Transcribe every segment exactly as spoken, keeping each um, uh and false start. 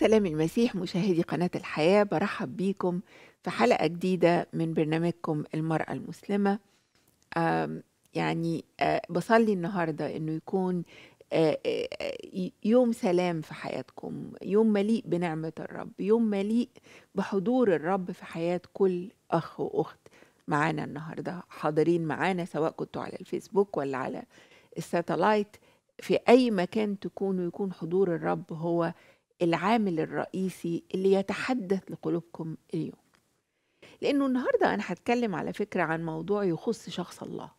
سلام المسيح مشاهدي قناة الحياة، برحب بيكم في حلقة جديدة من برنامجكم المرأة المسلمة. يعني بصلي النهاردة إنه يكون يوم سلام في حياتكم، يوم مليء بنعمة الرب، يوم مليء بحضور الرب في حياة كل أخ وأخت معانا النهاردة، حاضرين معانا سواء كنتوا على الفيسبوك ولا على الساتلايت. في أي مكان تكونوا يكون حضور الرب هو العامل الرئيسي اللي يتحدث لقلوبكم اليوم، لأنه النهاردة أنا هتكلم على فكرة عن موضوع يخص شخص الله.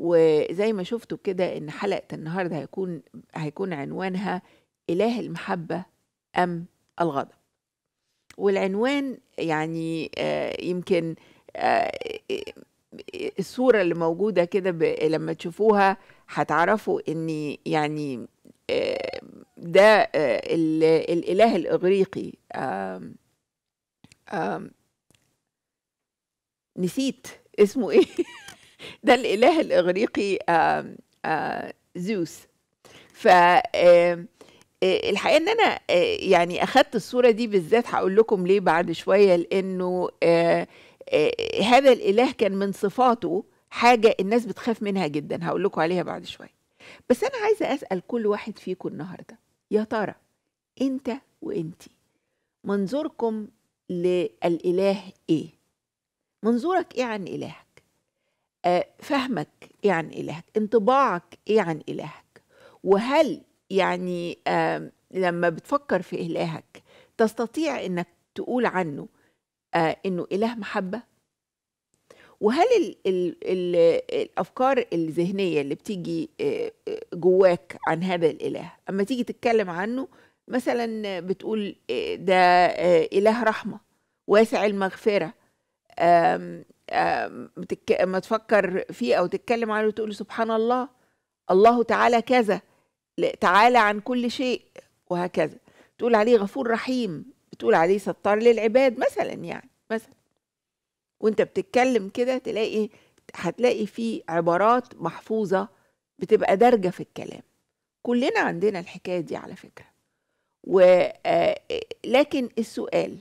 وزي ما شفتوا كده إن حلقة النهاردة هيكون هيكون عنوانها إله المحبة أم الغضب. والعنوان يعني يمكن الصورة اللي موجودة كده لما تشوفوها هتعرفوا إن يعني ده الإله الإغريقي. آم آم نسيت اسمه إيه ده الإله الإغريقي آم آم زيوس. فالحقيقة إن أنا يعني أخدت الصورة دي بالذات، هقول لكم ليه بعد شوية، لأنه هذا الإله كان من صفاته حاجة الناس بتخاف منها جدا، هقول لكم عليها بعد شوية. بس أنا عايزة أسأل كل واحد فيكم النهاردة، يا ترى أنت وأنتي منظوركم للإله إيه؟ منظورك إيه عن إلهك؟ آه، فهمك إيه عن إلهك؟ انطباعك إيه عن إلهك؟ وهل يعني آه لما بتفكر في إلهك تستطيع أنك تقول عنه آه أنه إله محبة؟ وهل ال ال ال الأفكار الذهنية اللي بتيجي جواك عن هذا الإله أما تيجي تتكلم عنه مثلا بتقول ده إله رحمة واسع المغفرة، آم آم ما تفكر فيه أو تتكلم عنه تقول سبحان الله، الله تعالى كذا، تعالى عن كل شيء، وهكذا. تقول عليه غفور رحيم، بتقول عليه ستار للعباد مثلا، يعني مثلا وانت بتتكلم كده تلاقي هتلاقي فيه عبارات محفوظة بتبقى دارجة في الكلام. كلنا عندنا الحكاية دي على فكرة. ولكن السؤال،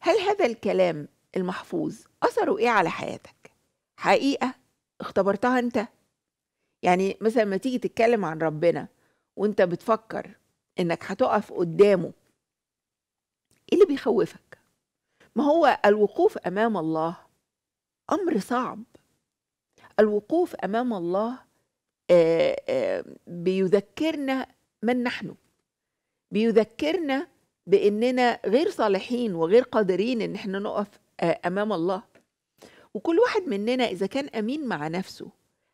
هل هذا الكلام المحفوظ أثره إيه على حياتك؟ حقيقة اختبرتها أنت؟ يعني مثلا ما تيجي تتكلم عن ربنا وانت بتفكر إنك هتقف قدامه، إيه اللي بيخوفك؟ ما هو الوقوف أمام الله أمر صعب. الوقوف أمام الله بيذكرنا من نحن، بيذكرنا بأننا غير صالحين وغير قادرين إن احنا نقف أمام الله. وكل واحد مننا إذا كان أمين مع نفسه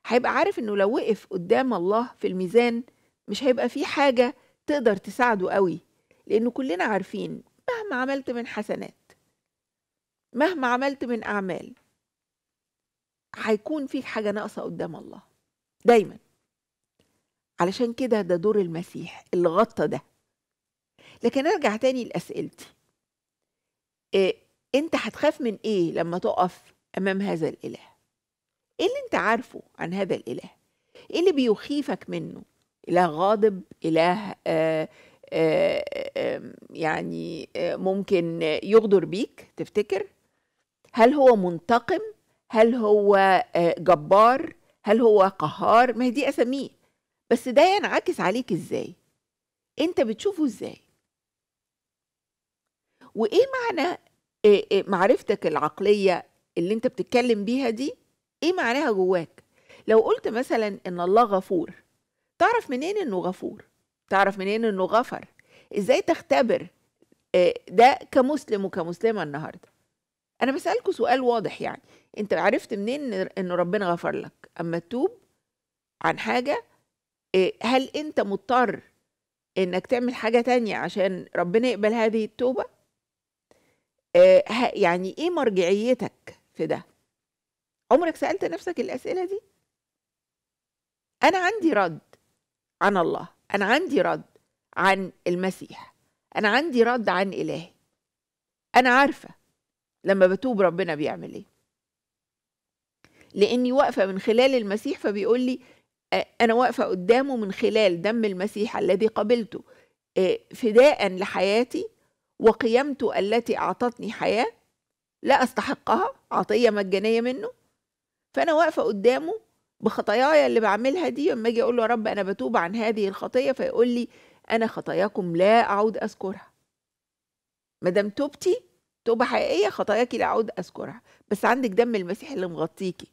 هيبقى عارف إنه لو وقف قدام الله في الميزان مش هيبقى فيه حاجة تقدر تساعده قوي، لأنه كلنا عارفين مهما عملت من حسنات، مهما عملت من أعمال، هيكون فيك حاجة ناقصة قدام الله دايما. علشان كده ده دور المسيح اللي غطى ده. لكن أرجع تاني لأسئلتي، إيه أنت هتخاف من إيه لما تقف أمام هذا الإله؟ إيه اللي أنت عارفه عن هذا الإله؟ إيه اللي بيخيفك منه؟ إله غاضب، إله آه آه آه يعني آه ممكن يغدر بيك تفتكر؟ هل هو منتقم؟ هل هو جبار؟ هل هو قهار؟ ما هي دي أسميه. بس ده ينعكس عليك إزاي؟ أنت بتشوفه إزاي؟ وإيه معنى معرفتك العقلية اللي أنت بتتكلم بيها دي؟ إيه معناها جواك؟ لو قلت مثلا إن الله غفور، تعرف منين إنه غفور؟ تعرف منين إنه غفر؟ إزاي تختبر ده كمسلم وكمسلمة النهاردة؟ أنا بسألكوا سؤال واضح، يعني أنت عرفت منين إن ربنا غفر لك؟ أما تتوب عن حاجة، هل أنت مضطر إنك تعمل حاجة تانية عشان ربنا يقبل هذه التوبة؟ يعني إيه مرجعيتك في ده؟ عمرك سألت نفسك الأسئلة دي؟ أنا عندي رد عن الله، أنا عندي رد عن المسيح، أنا عندي رد عن إلهي. أنا عارفة لما بتوب ربنا بيعمل ايه، لاني واقفه من خلال المسيح، فبيقول لي انا واقفه قدامه من خلال دم المسيح الذي قبلته، فداء لحياتي وقيمته التي أعطتني حياة لا أستحقها، عطية مجانية منه. فأنا واقفة قدامه بخطاياي اللي بعملها دي، لما أجي أقول له يا رب أنا بتوب عن هذه الخطية، فيقول لي أنا خطاياكم لا أعود أذكرها. مادام توبتي توبة حقيقية، خطاياكي لا أعود أذكرها، بس عندك دم المسيح اللي مغطيكي،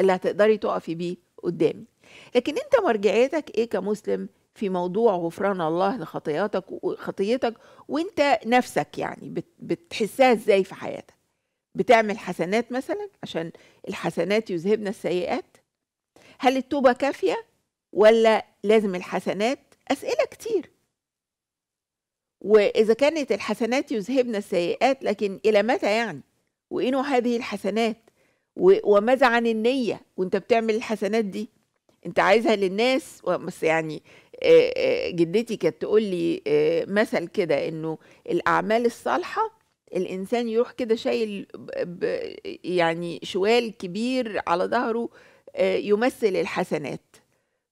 اللي هتقدري تقفي بيه قدامي. لكن أنت مرجعيتك إيه كمسلم في موضوع غفران الله لخطياتك وخطيتك، وأنت نفسك يعني بتحسها إزاي في حياتك؟ بتعمل حسنات مثلا عشان الحسنات يذهبنا السيئات؟ هل التوبة كافية ولا لازم الحسنات؟ أسئلة كتير. وإذا كانت الحسنات يذهبن السيئات، لكن إلى متى يعني؟ وإن هذه الحسنات، وماذا عن النية وإنت بتعمل الحسنات دي؟ إنت عايزها للناس بس. يعني جدتي كانت تقول لي مثل كده، إنه الأعمال الصالحة الإنسان يروح كده شايل يعني شوال كبير على ظهره يمثل الحسنات،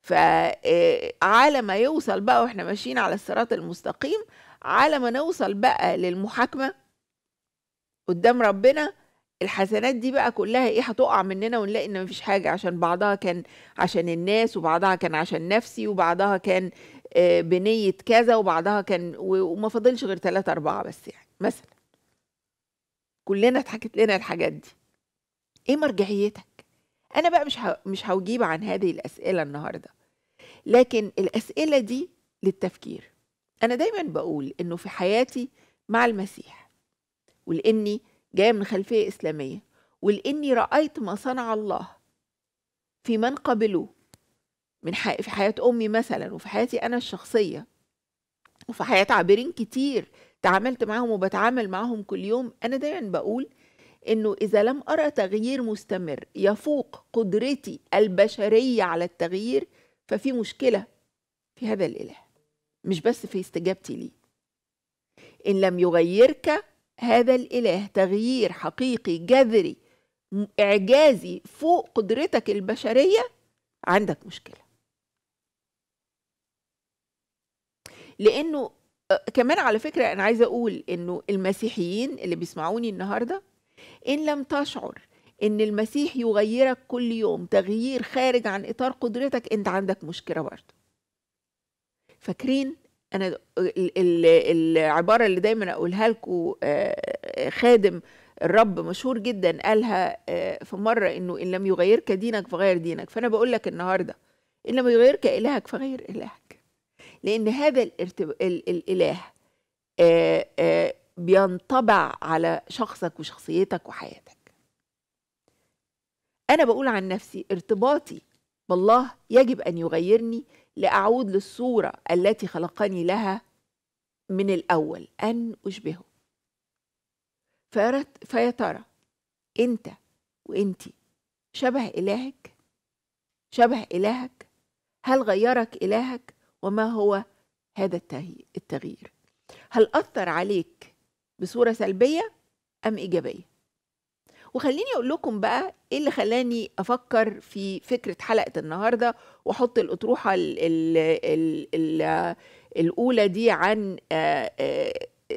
فعلى ما يوصل بقى واحنا ماشيين على الصراط المستقيم، على ما نوصل بقى للمحاكمة قدام ربنا، الحسنات دي بقى كلها ايه هتقع مننا، ونلاقي ان مفيش حاجة، عشان بعضها كان عشان الناس، وبعضها كان عشان نفسي، وبعضها كان بنية كذا، وبعضها كان، وما فاضلش غير ثلاثة أربعة بس يعني مثلا. كلنا اتحكت لنا الحاجات دي. ايه مرجعيتك؟ أنا بقى مش مش هجيب عن هذه الأسئلة النهاردة، لكن الأسئلة دي للتفكير. أنا دايما بقول إنه في حياتي مع المسيح، ولإني جاية من خلفية إسلامية، ولإني رأيت ما صنع الله في من قبلوه، من حي... في حياة أمي مثلا، وفي حياتي أنا الشخصية، وفي حياة عابرين كتير تعاملت معهم وبتعامل معهم كل يوم، أنا دايما بقول إنه إذا لم أرى تغيير مستمر يفوق قدرتي البشرية على التغيير، ففي مشكلة في هذا الإله، مش بس في استجابتي ليه. إن لم يغيرك هذا الإله تغيير حقيقي جذري إعجازي فوق قدرتك البشرية، عندك مشكلة. لأنه كمان على فكرة أنا عايزة أقول إنه المسيحيين اللي بيسمعوني النهاردة، إن لم تشعر إن المسيح يغيرك كل يوم تغيير خارج عن إطار قدرتك، أنت عندك مشكلة برضه. فاكرين أنا العبارة اللي دايما أقولها لكم، خادم الرب مشهور جدا قالها في مرة، إنه إن لم يغيرك دينك فغير دينك. فأنا بقول لك النهاردة، إن لم يغيرك إلهك فغير إلهك، لأن هذا الإله بينطبع على شخصك وشخصيتك وحياتك. أنا بقول عن نفسي ارتباطي بالله يجب أن يغيرني لأعود للصورة التي خلقني لها من الأول، أن أشبهه. فيا ترى أنت وأنتي شبه إلهك؟ شبه إلهك؟ هل غيرك إلهك؟ وما هو هذا التغيير؟ هل أثر عليك بصورة سلبية أم إيجابية؟ وخليني أقول لكم بقى إيه اللي خلاني أفكر في فكرة حلقة النهاردة، وأحط الأطروحة ال ال ال ال الأولى دي عن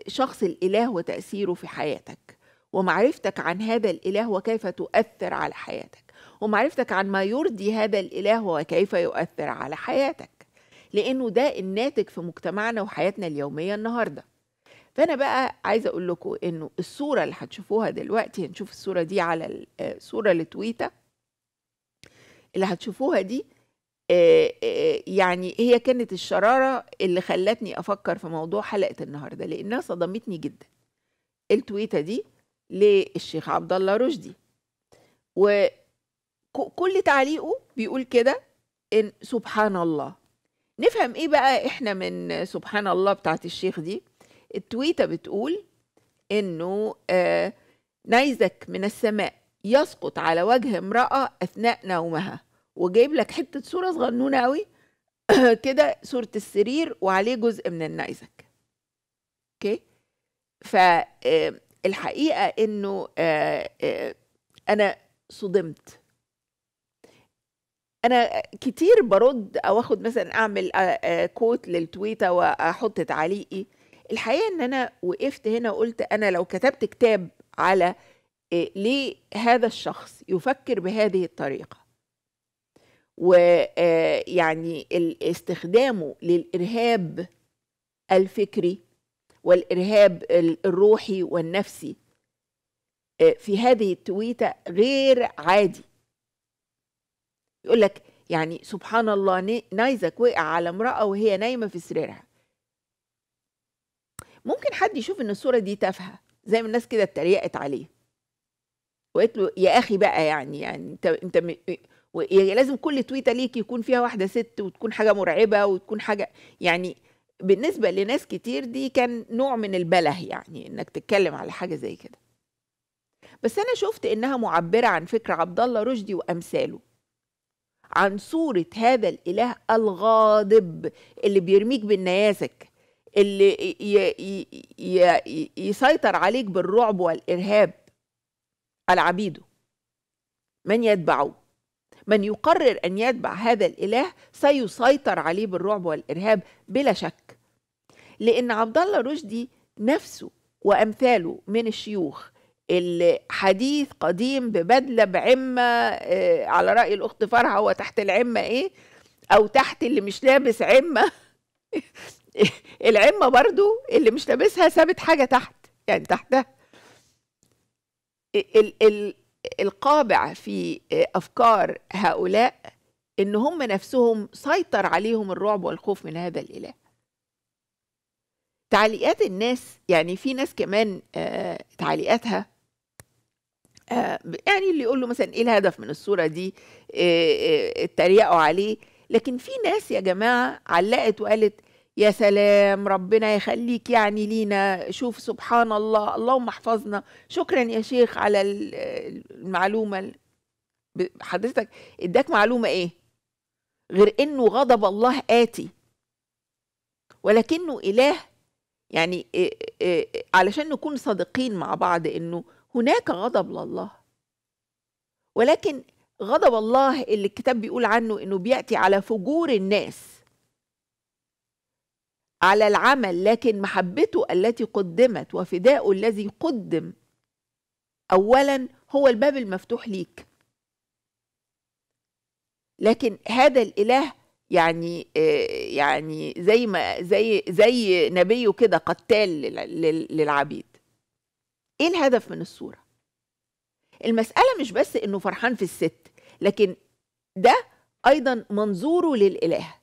شخص الإله وتأثيره في حياتك، ومعرفتك عن هذا الإله وكيف تؤثر على حياتك، ومعرفتك عن ما يرضي هذا الإله وكيف يؤثر على حياتك، لأنه ده الناتج في مجتمعنا وحياتنا اليومية النهاردة. فأنا بقى عايزة أقول لكم إنه الصورة اللي هتشوفوها دلوقتي، هنشوف الصورة دي على الصورة لتويتر اللي هتشوفوها دي، يعني هي كانت الشرارة اللي خلتني أفكر في موضوع حلقة النهاردة، لأنها صدمتني جدا. التويتة دي للشيخ عبدالله رشدي، وكل تعليقه بيقول كده إن سبحان الله. نفهم إيه بقى إحنا من سبحان الله بتاعت الشيخ دي؟ التويتة بتقول إنه آه نيزك من السماء يسقط على وجه امرأة أثناء نومها، وجايب لك حتة صورة صغنونة أوي كده، صورة السرير وعليه جزء من النيزك. أوكي؟ فالحقيقة إنه آه آه أنا صدمت. انا كتير برد او اخد مثلا اعمل كوت للتويته واحط تعليقي. الحقيقه ان انا وقفت هنا وقلت انا لو كتبت كتاب على ليه هذا الشخص يفكر بهذه الطريقه، ويعني استخدامه للارهاب الفكري والارهاب الروحي والنفسي في هذه التويته غير عادي. يقول لك يعني سبحان الله نايزك وقع على امرأة وهي نايمة في سريرها. ممكن حد يشوف ان الصورة دي تافهة، زي ما الناس كده اتريقت عليه وقالت له يا اخي بقى، يعني يعني انت انت م... لازم كل تويته ليك يكون فيها واحدة ست وتكون حاجة مرعبة وتكون حاجة، يعني بالنسبة لناس كتير دي كان نوع من البله، يعني انك تتكلم على حاجة زي كده. بس انا شفت انها معبرة عن فكر عبدالله رشدي وامثاله، عن صورة هذا الإله الغاضب اللي بيرميك بالنيازك، اللي يسيطر عليك بالرعب والإرهاب على عبيده. من يتبعه، من يقرر أن يتبع هذا الإله سيسيطر عليه بالرعب والإرهاب بلا شك. لأن عبدالله رشدي نفسه وأمثاله من الشيوخ الحديث قديم ببدله بعمه على راي الاخت فرحه، هو تحت العمه ايه، او تحت اللي مش لابس عمه العمه برضو اللي مش لابسها سابت حاجه تحت، يعني تحتها. ال ال القابع في افكار هؤلاء ان هم نفسهم سيطر عليهم الرعب والخوف من هذا الاله. تعليقات الناس، يعني في ناس كمان آه تعليقاتها آه يعني اللي يقول له مثلا ايه الهدف من الصوره دي، اتريقوا عليه. لكن في ناس يا جماعه علقت وقالت يا سلام ربنا يخليك يعني لينا، شوف سبحان الله، اللهم احفظنا، شكرا يا شيخ على المعلومه. حضرتك اداك معلومه ايه غير انه غضب الله آتي، ولكنه اله. يعني إيه إيه علشان نكون صادقين مع بعض، انه هناك غضب لله، ولكن غضب الله اللي الكتاب بيقول عنه انه بيأتي على فجور الناس، على العمل، لكن محبته التي قدمت وفداؤه الذي قدم اولا هو الباب المفتوح ليك. لكن هذا الاله يعني يعني زي ما زي زي نبيه كده قتال للعبيد. ايه الهدف من الصوره؟ المساله مش بس انه فرحان في الست، لكن ده ايضا منظوره للاله.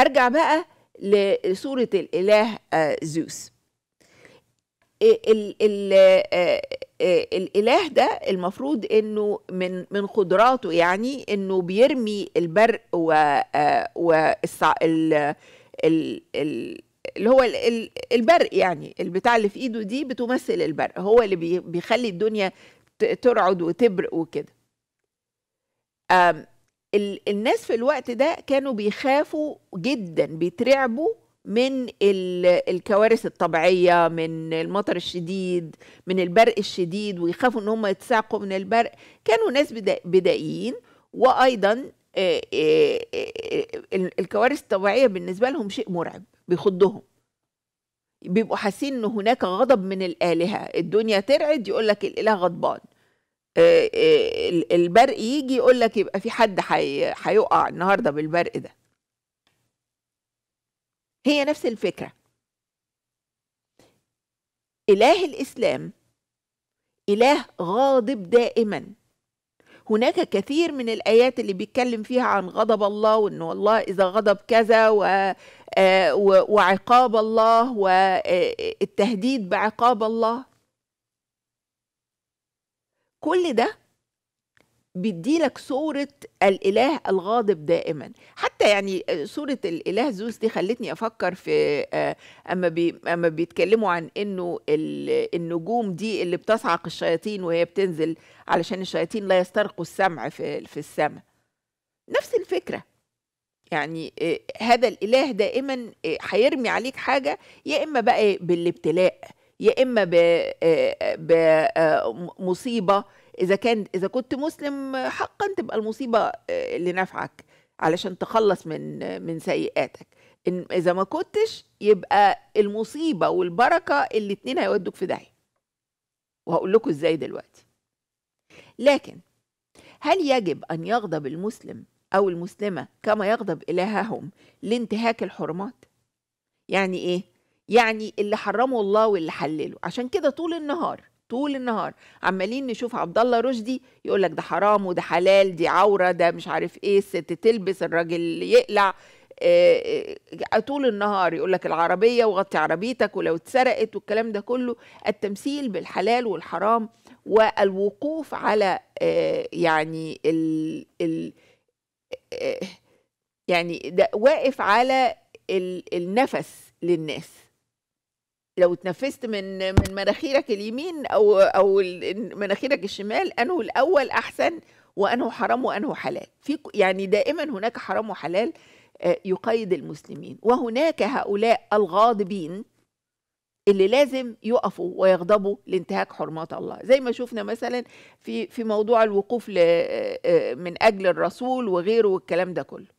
ارجع بقى لصوره الاله زيوس. ال ال الاله ده المفروض انه من من قدراته يعني انه بيرمي البرق والصع اللي هو البرق، يعني البتاع اللي في ايده دي بتمثل البرق، هو اللي بيخلي الدنيا ترعد وتبرق وكده. الناس في الوقت ده كانوا بيخافوا جدا، بيترعبوا من الكوارث الطبيعية، من المطر الشديد، من البرق الشديد، ويخافوا ان هم يتساقوا من البرق. كانوا ناس بدائيين، وايضا الكوارث الطبيعية بالنسبة لهم شيء مرعب بيخضهم، بيبقوا حاسين ان هناك غضب من الآلهة. الدنيا ترعد يقول لك الإله غضبان، البرق يجي يقول لك يبقى في حد هيقع النهارده بالبرق ده. هي نفس الفكرة. إله الإسلام إله غاضب دائما. هناك كثير من الآيات اللي بيتكلم فيها عن غضب الله، وإنه الله إذا غضب كذا، وعقاب الله، والتهديد بعقاب الله. كل ده بيديلك صورة الإله الغاضب دائما. حتى يعني صورة الإله زيوس دي خلتني أفكر في أما, بي أما بيتكلموا عن إنه النجوم دي اللي بتصعق الشياطين وهي بتنزل علشان الشياطين لا يسترقوا السمع في, في السماء. نفس الفكرة، يعني هذا الإله دائما هيرمي عليك حاجة، يا إما بقى بالابتلاء، يا إما بمصيبة. إذا كان إذا كنت مسلم حقا تبقى المصيبة اللي نافعك، علشان تخلص من من سيئاتك. إن إذا ما كنتش يبقى المصيبة والبركة الاتنين هيودوك في داهية، وهقول لكم إزاي دلوقتي. لكن هل يجب أن يغضب المسلم أو المسلمة كما يغضب إلههم لانتهاك الحرمات؟ يعني إيه؟ يعني اللي حرمه الله واللي حلله. عشان كده طول النهار طول النهار عمالين نشوف عبدالله رشدي يقول لك ده حرام وده حلال، دي عورة، ده مش عارف إيه، الست تلبس الراجل يقلع. طول النهار يقول لك العربية وغطي عربيتك ولو اتسرقت والكلام ده كله. التمثيل بالحلال والحرام والوقوف على يعني ال ال يعني ده واقف على النفس للناس. لو اتنفست من من مناخيرك اليمين او او مناخيرك الشمال، انه الاول احسن، وانه حرام وانه حلال. في يعني دائما هناك حرام وحلال يقيد المسلمين، وهناك هؤلاء الغاضبين اللي لازم يقفوا ويغضبوا لانتهاك حرمات الله، زي ما شفنا مثلا في في موضوع الوقوف من اجل الرسول وغيره والكلام ده كله.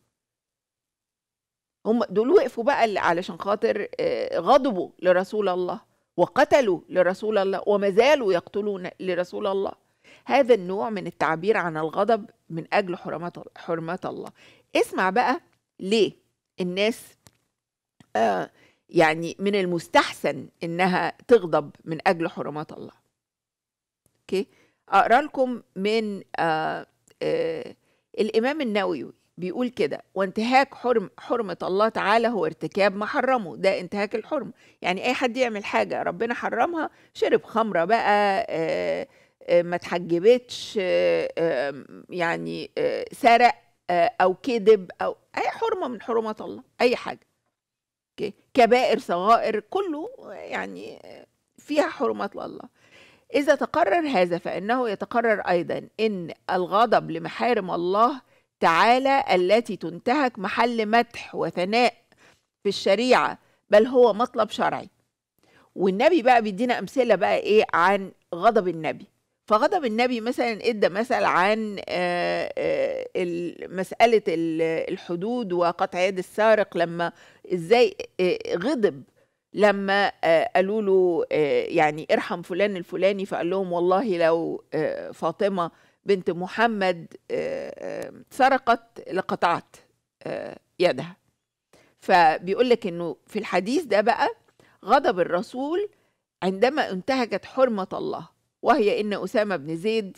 هم دول وقفوا بقى علشان خاطر غضبوا لرسول الله وقتلوا لرسول الله وما زالوا يقتلون لرسول الله. هذا النوع من التعبير عن الغضب من اجل حرمات حرمات الله. اسمع بقى ليه الناس آه يعني من المستحسن انها تغضب من اجل حرمات الله. اوكي، اقرا لكم من آه آه الامام النووي بيقول كده: وانتهاك حرم حرمه الله تعالى هو ارتكاب ما حرمه. ده انتهاك الحرمه، يعني اي حد يعمل حاجه ربنا حرمها، شرب خمره بقى، آه آه ما تحجبتش، آه آه يعني آه سرق آه او كذب او اي حرمه من حرمات الله، اي حاجه، اوكي، كبائر صغائر كله يعني فيها حرمات الله. اذا تقرر هذا فانه يتقرر ايضا ان الغضب لمحارم الله تعالى التي تنتهك محل مدح وثناء في الشريعه، بل هو مطلب شرعي. والنبي بقى بيدينا امثله بقى ايه عن غضب النبي. فغضب النبي مثلا ادى مثل عن مسألة الحدود وقطع يد السارق، لما ازاي غضب لما قالوا له يعني ارحم فلان الفلاني، فقال لهم والله لو فاطمة بنت محمد سرقت لقطعت يدها. فبيقول لك انه في الحديث ده بقى غضب الرسول عندما انتهكت حرمة الله، وهي إن أسامة بن زيد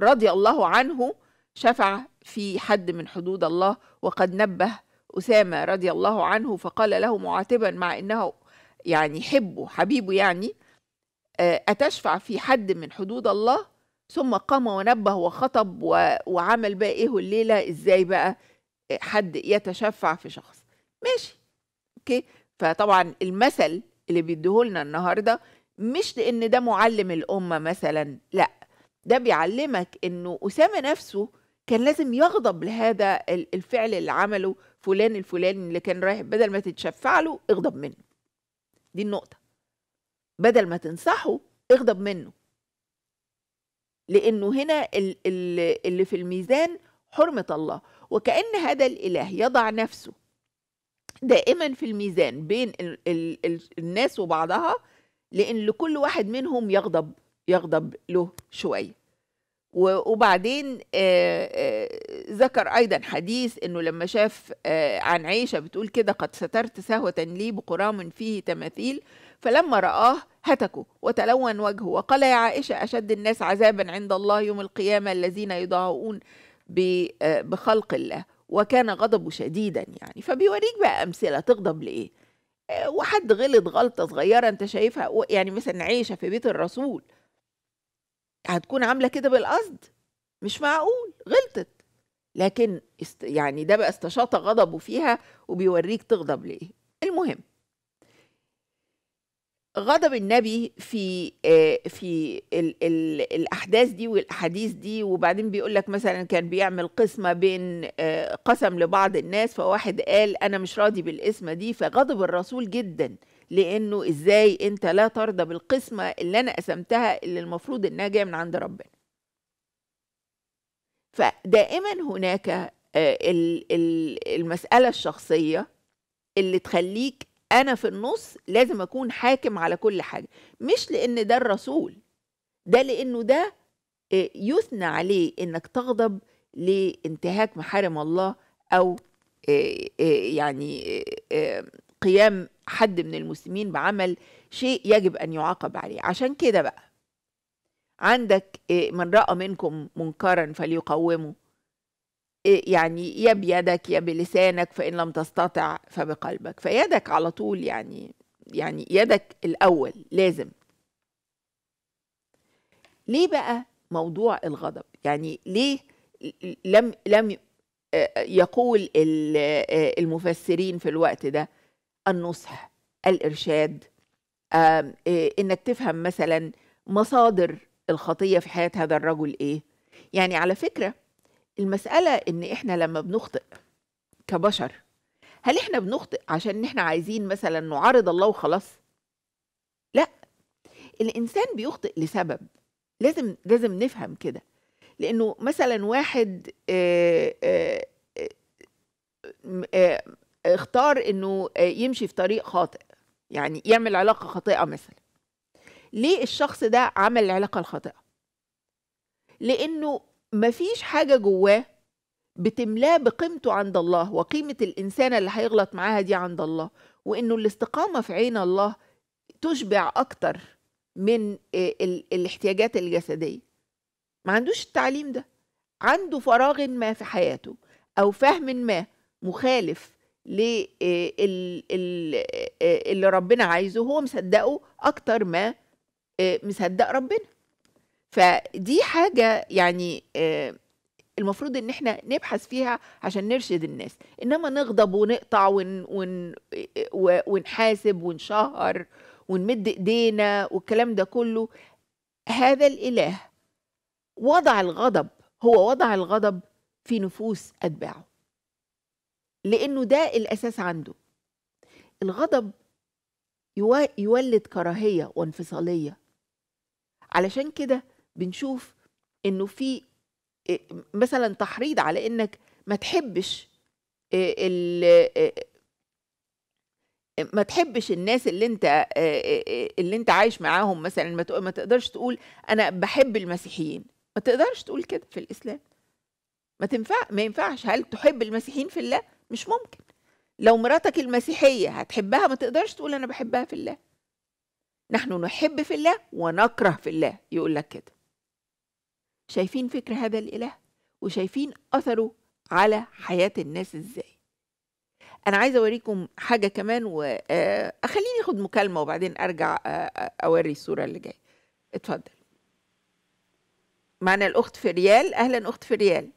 رضي الله عنه شفع في حد من حدود الله، وقد نبه أسامة رضي الله عنه فقال له معاتبا، مع إنه يعني حبه حبيبه، يعني أتشفع في حد من حدود الله؟ ثم قام ونبه وخطب وعمل بقى إيه الليلة، إزاي بقى حد يتشفع في شخص؟ ماشي، أوكي. فطبعا المثل اللي بيديهولنا النهاردة مش لأن ده معلم الأمة مثلا، لأ، ده بيعلمك إنه أسامة نفسه كان لازم يغضب لهذا الفعل اللي عمله فلان الفلاني اللي كان رايح، بدل ما تتشفع له اغضب منه. دي النقطة، بدل ما تنصحه اغضب منه، لأنه هنا اللي في الميزان حرمة الله. وكأن هذا الإله يضع نفسه دائما في الميزان بين الناس وبعضها، لأن لكل واحد منهم يغضب يغضب له شوية. وبعدين آآ آآ ذكر أيضا حديث أنه لما شاف عن عائشة بتقول كده: قد سترت سهوة لي بقرام فيه تماثيل، فلما رآه هتكه وتلون وجهه وقال: يا عائشة، أشد الناس عذابا عند الله يوم القيامة الذين يضاهون بخلق الله، وكان غضبه شديدا. يعني فبيوريك بقى أمثلة تغضب لإيه، وحد غلط غلطة صغيرة انت شايفها، يعني مثلا عايشة في بيت الرسول هتكون عاملة كده بالقصد، مش معقول غلطت، لكن يعني ده بقى استشاط غضبه فيها وبيوريك تغضب ليه. المهم غضب النبي في في ال ال الاحداث دي والاحاديث دي. وبعدين بيقول لك مثلا كان بيعمل قسمه بين قسم لبعض الناس، فواحد قال انا مش راضي بالقسمه دي، فغضب الرسول جدا لانه ازاي انت لا ترضى بالقسمه اللي انا قسمتها، اللي المفروض انها جايه من عند ربنا. فدائما هناك المسألة الشخصية اللي تخليك أنا في النص لازم أكون حاكم على كل حاجة، مش لأن ده الرسول، ده لأنه ده يثنى عليه إنك تغضب لانتهاك محارم الله أو يعني قيام حد من المسلمين بعمل شيء يجب أن يعاقب عليه. عشان كده بقى عندك من رأى منكم منكرا فليقومه، يعني يا بيدك يا بلسانك، فإن لم تستطع فبقلبك. فيدك على طول، يعني يعني يدك الأول لازم. ليه بقى موضوع الغضب؟ يعني ليه لم لم يقول المفسرين في الوقت ده النصح، الإرشاد، إنك تفهم مثلا مصادر الخطية في حياة هذا الرجل إيه؟ يعني على فكرة المسألة إن إحنا لما بنخطئ كبشر، هل إحنا بنخطئ عشان إحنا عايزين مثلا نعارض الله وخلاص؟ لا، الإنسان بيخطئ لسبب، لازم لازم نفهم كده. لأنه مثلا واحد آآ آآ آآ اختار إنه يمشي في طريق خاطئ، يعني يعمل علاقة خاطئة مثلا. ليه الشخص ده عمل العلاقة الخاطئة؟ لأنه مفيش حاجة جواه بتملاه بقيمته عند الله وقيمة الإنسان اللي هيغلط معاها دي عند الله، وإنه الاستقامة في عين الله تشبع أكتر من الاحتياجات الجسدية. ما عندوش التعليم ده، عنده فراغ ما في حياته أو فهم ما مخالف اللي ربنا عايزه، هو مصدقه أكتر ما مصدق ربنا. فدي حاجة يعني المفروض إن احنا نبحث فيها عشان نرشد الناس، إنما نغضب ونقطع ون ون ونحاسب ونشهر ونمد إيدينا والكلام ده كله. هذا الإله وضع الغضب، هو وضع الغضب في نفوس أتباعه، لأنه ده الأساس عنده. الغضب يولد كراهية وانفصالية. علشان كده بنشوف إنه في مثلا تحريض على إنك ما تحبش ما تحبش الناس اللي أنت اللي أنت عايش معاهم مثلا. ما تقدرش تقول أنا بحب المسيحيين، ما تقدرش تقول كده في الإسلام، ما تنفع ما ينفعش. هل تحب المسيحيين في الله؟ مش ممكن. لو مراتك المسيحية هتحبها، ما تقدرش تقول أنا بحبها في الله. نحن نحب في الله ونكره في الله، يقول لك كده. شايفين فكر هذا الإله وشايفين أثره على حياة الناس إزاي. أنا عايزة أوريكم حاجة كمان، وأخليني أخد مكالمة وبعدين أرجع أوري الصورة اللي جاية. اتفضل. معنا الأخت فريال. أهلا أخت فريال.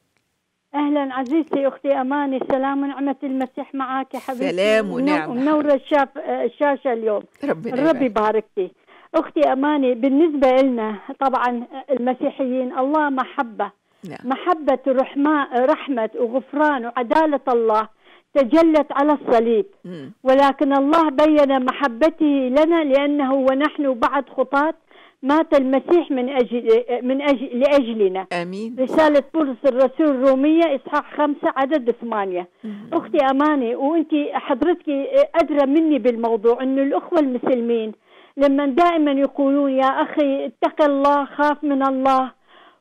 أهلا عزيزتي أختي أماني، سلام ونعمة المسيح معاك يا حبيبتي. سلام ونعمة. منورة الشاشة اليوم، ربنا ربي يبارك فيك. أختي أماني، بالنسبة لنا طبعا المسيحيين الله محبة، نعم. محبة الرحمة، رحمة وغفران وعدالة الله تجلت على الصليب، م. ولكن الله بين محبته لنا لأنه ونحن بعد خطاة مات المسيح من أجل من أجل لأجلنا. آمين. رسالة بولس الرسول الرومية إصحاح خمسة عدد ثمانية. أختي أماني، وأنتي حضرتك أدرى مني بالموضوع، إنه الأخوة المسلمين لما دائما يقولون يا أخي اتق الله، خاف من الله،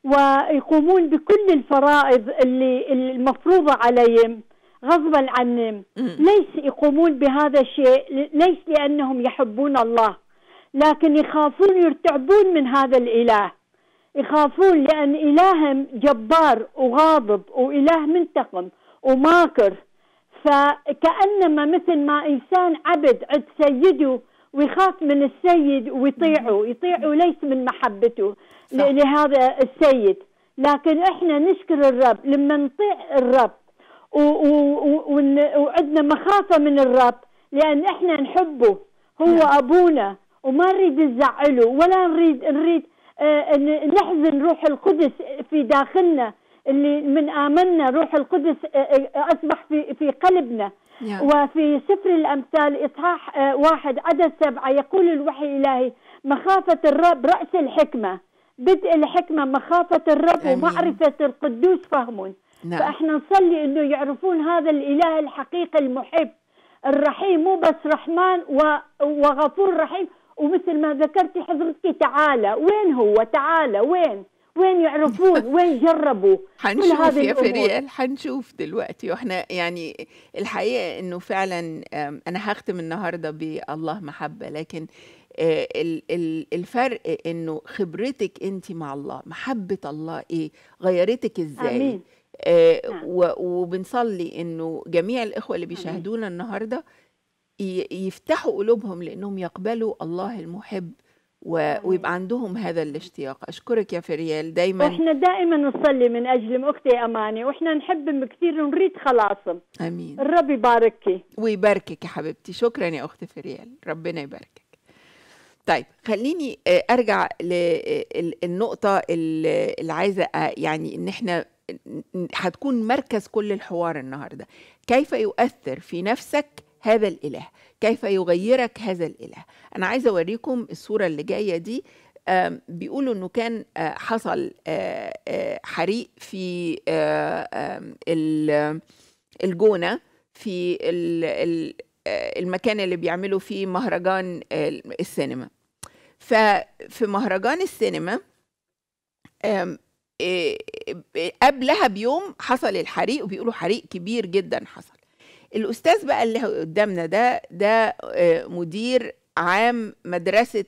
ويقومون بكل الفرائض اللي المفروضة عليهم غصبا عنهم، ليس يقومون بهذا الشيء ليس لأنهم يحبون الله، لكن يخافون يرتعبون من هذا الإله، يخافون لأن إلههم جبار وغاضب وإله منتقم وماكر. فكأنما مثل ما إنسان عبد عند سيده ويخاف من السيد ويطيعه، يطيعه ليس من محبته لهذا السيد. لكن إحنا نشكر الرب لما نطيع الرب وعندنا مخافة من الرب، لأن إحنا نحبه، هو أبونا وما نريد نزعله ولا نريد نريد آه نحزن روح القدس في داخلنا، اللي من آمنا روح القدس آه آه أصبح في في قلبنا. yeah. وفي سفر الأمثال إصحاح آه واحد عدد سبعة يقول الوحي الإلهي مخافة الرب رأس الحكمة، بدء الحكمة مخافة الرب، أمين. ومعرفة القدوس فهم. نعم. فاحنا نصلي انه يعرفون هذا الاله الحقيقي المحب الرحيم، مو بس رحمن وغفور رحيم. ومثل ما ذكرتي حضرتك، تعالى وين هو، تعالى وين، وين يعرفون، وين جربوا. حنشوف يا فريال، حنشوف دلوقتي. واحنا يعني الحقيقه انه فعلا انا هختم النهارده بالله محبه، لكن الفرق انه خبرتك انت مع الله، محبه الله ايه غيرتك ازاي. امين. آه نعم. وبنصلي انه جميع الاخوه اللي بيشاهدونا النهارده يفتحوا قلوبهم لانهم يقبلوا الله المحب ويبقى عندهم هذا الاشتياق. اشكرك يا فريال. دايما احنا دائما نصلي من اجل اختي اماني، واحنا نحبهم كثير ونريد خلاصهم. امين. الرب يباركك ويباركك يا حبيبتي. شكرا يا اختي فريال، ربنا يباركك. طيب خليني ارجع للنقطه اللي عايزه، يعني ان احنا هتكون مركز كل الحوار النهارده، كيف يؤثر في نفسك هذا الإله، كيف يغيرك هذا الإله. أنا عايزة أوريكم الصورة اللي جاية دي. بيقولوا أنه كان حصل حريق في الجونة، في المكان اللي بيعملوا فيه مهرجان السينما. ففي مهرجان السينما قبلها بيوم حصل الحريق، وبيقولوا حريق كبير جدا حصل. الأستاذ بقى اللي قدامنا ده ده مدير عام مدرسة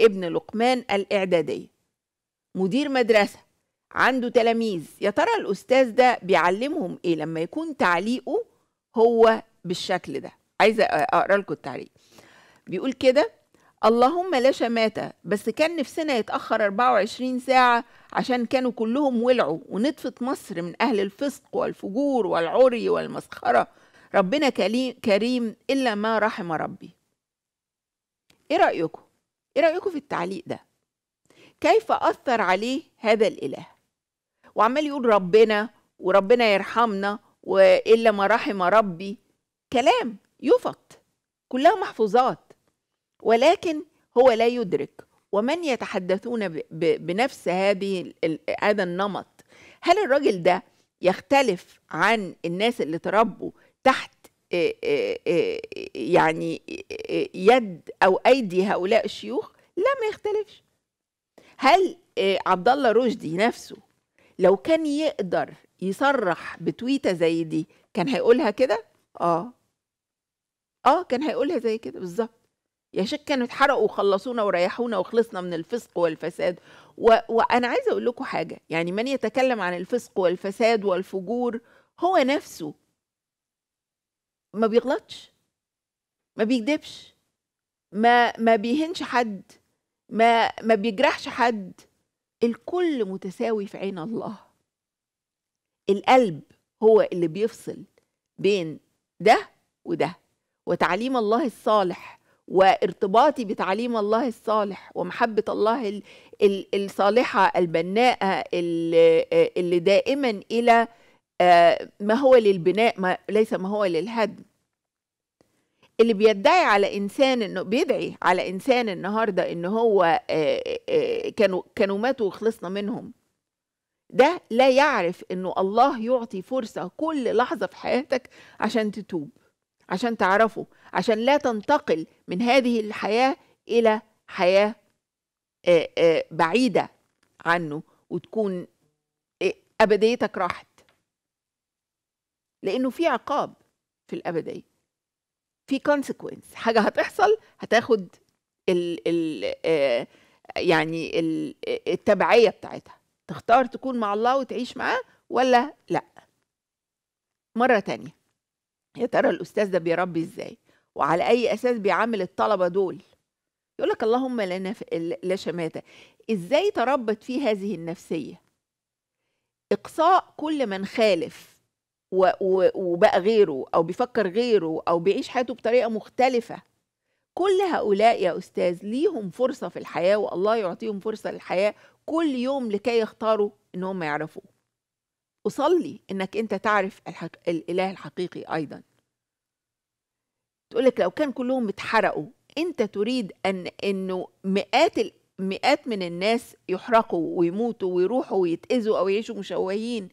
ابن لقمان الإعدادية، مدير مدرسة عنده تلاميذ. يا ترى الأستاذ ده بيعلمهم إيه لما يكون تعليقه هو بالشكل ده؟ عايزة أقرأ لكم التعليق. بيقول كده: اللهم لا شماتة، بس كان نفسنا يتأخر أربعة وعشرين ساعة عشان كانوا كلهم ولعوا، ونطفت مصر من أهل الفسق والفجور والعري والمسخرة. ربنا كريم إلا ما رحم ربي. إيه رأيكم؟ إيه رأيكم في التعليق ده؟ كيف أثر عليه هذا الإله؟ وعمال يقول ربنا وربنا يرحمنا وإلا ما رحم ربي، كلام يفط كلها محفوظات، ولكن هو لا يدرك. ومن يتحدثون بنفس هذه هذا النمط، هل الراجل ده يختلف عن الناس اللي تربوا تحت يعني يد أو أيدي هؤلاء الشيوخ؟ لا، ما يختلفش. هل عبدالله رشدي نفسه لو كان يقدر يصرح بتويته زي دي كان هيقولها كده؟ آه آه كان هيقولها زي كده بالظبط. يا شك كانوا اتحرقوا وخلصونا وريحونا وخلصنا من الفسق والفساد. و... وانا عايزه اقول لكم حاجه، يعني من يتكلم عن الفسق والفساد والفجور هو نفسه ما بيغلطش، ما بيكذبش، ما ما بيهنش حد، ما ما بيجرحش حد. الكل متساوي في عين الله. القلب هو اللي بيفصل بين ده وده. وتعليم الله الصالح وارتباطي بتعليم الله الصالح ومحبة الله الصالحة البناءة اللي دائما إلى ما هو للبناء ما ليس ما هو للهدم. اللي بيدعي على إنسان إنه بيدعي على إنسان النهاردة إن هو كانوا كانوا ماتوا وخلصنا منهم، ده لا يعرف إنه الله يعطي فرصة كل لحظة في حياتك عشان تتوب، عشان تعرفه، عشان لا تنتقل من هذه الحياة إلى حياة بعيدة عنه وتكون أبديتك راحت، لأنه في عقاب في الأبدية، في consequence، حاجة هتحصل هتاخد ال ال يعني ال التبعية بتاعتها. تختار تكون مع الله وتعيش معاه ولا لأ. مرة تانية، يا ترى الأستاذ ده بيربي إزاي؟ وعلى أي أساس بيعامل الطلبة دول؟ يقولك اللهم لا شماتة. إزاي تربت فيه هذه النفسية؟ إقصاء كل من خالف وبقى غيره أو بيفكر غيره أو بيعيش حياته بطريقة مختلفة. كل هؤلاء يا أستاذ ليهم فرصة في الحياة، والله يعطيهم فرصة للحياة كل يوم لكي يختاروا إن هم يعرفوا. أصلي إنك أنت تعرف الحق... الإله الحقيقي أيضا. تقولك لو كان كلهم اتحرقوا، أنت تريد أن إنه مئات ال... مئات من الناس يحرقوا ويموتوا ويروحوا ويتأذوا أو يعيشوا مشوهين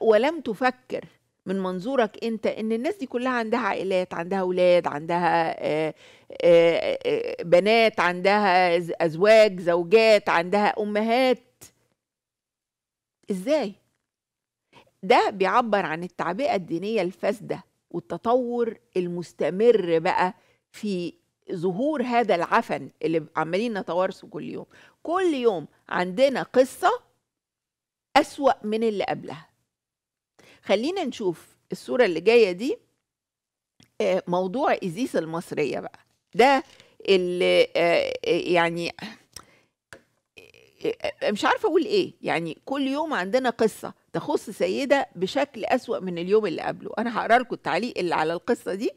ولم تفكر من منظورك انت ان الناس دي كلها عندها عائلات، عندها اولاد، عندها آآ آآ آآ بنات، عندها ازواج، زوجات، عندها امهات. ازاي؟ ده بيعبر عن التعبئة الدينية الفاسدة والتطور المستمر بقى في ظهور هذا العفن اللي عمالين نتوارثه كل يوم. كل يوم عندنا قصة أسوأ من اللي قبلها. خلينا نشوف الصورة اللي جاية دي، موضوع إيزيس المصرية بقى، ده اللي يعني مش عارفة أقول إيه، يعني كل يوم عندنا قصة تخص سيدة بشكل أسوأ من اليوم اللي قبله. أنا هقرأ لكم التعليق اللي على القصة دي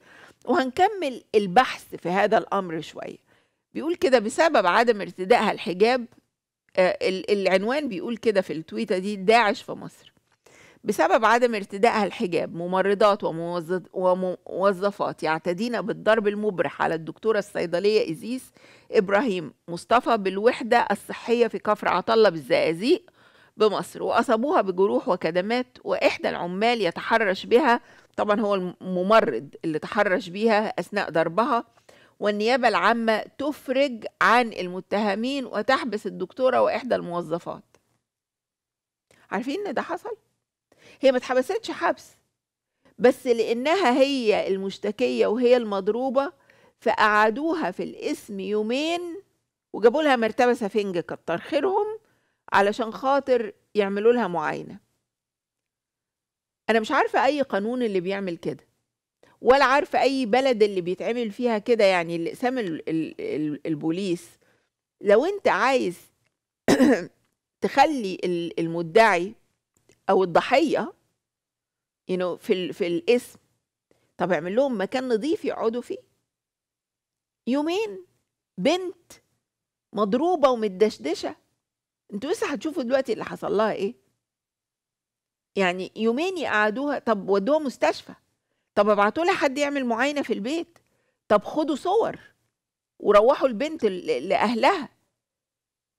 وهنكمل البحث في هذا الأمر شوية. بيقول كده: بسبب عدم ارتدائها الحجاب، العنوان بيقول كده في التويتة دي: داعش في مصر. بسبب عدم ارتدائها الحجاب، ممرضات وموظفات يعتدين بالضرب المبرح على الدكتورة الصيدلية إيزيس إبراهيم مصطفى بالوحدة الصحية في كفر عطلة بالزقازيق بمصر، وأصابوها بجروح وكدمات، وإحدى العمال يتحرش بها، طبعا هو الممرض اللي تحرش بها أثناء ضربها، والنيابة العامة تفرج عن المتهمين وتحبس الدكتورة وإحدى الموظفات. عارفين إن ده حصل؟ هي ما اتحبستش حبس، بس لأنها هي المشتكية وهي المضروبة فقعدوها في القسم يومين وجابوا لها مرتبة سفنج كتر خيرهم علشان خاطر يعملوا لها معاينة. أنا مش عارفة أي قانون اللي بيعمل كده، ولا عارفة أي بلد اللي بيتعمل فيها كده. يعني الأقسام البوليس لو أنت عايز تخلي المدعي أو الضحية you know, في, في الاسم، طب اعمل لهم مكان نظيف يقعدوا فيه. يومين بنت مضروبة ومتدشدشة، انتوا لسه هتشوفوا دلوقتي اللي حصل لها ايه. يعني يومين يقعدوها، طب ودوها مستشفى، طب ابعتوا لها حد يعمل معاينه في البيت، طب خدوا صور وروحوا البنت لاهلها.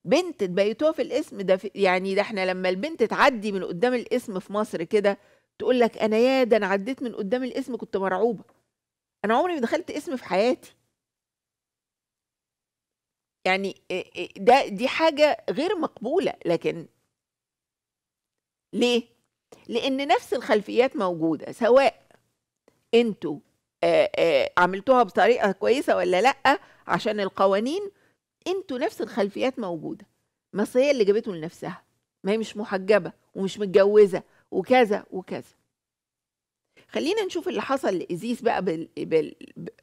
بنت اتبيتوها في القسم ده، في يعني ده احنا لما البنت تعدي من قدام القسم في مصر كده تقول لك: انا يا ده انا عديت من قدام القسم كنت مرعوبه، انا عمري ما دخلت قسم في حياتي. يعني ده دي حاجه غير مقبوله، لكن ليه؟ لان نفس الخلفيات موجوده، سواء انتوا عملتوها بطريقه كويسه ولا لا عشان القوانين، انتوا نفس الخلفيات موجوده. مصر هي اللي جابته لنفسها، ما هي مش محجبه ومش متجوزه وكذا وكذا. خلينا نشوف اللي حصل لإيزيس بقى بال... بال...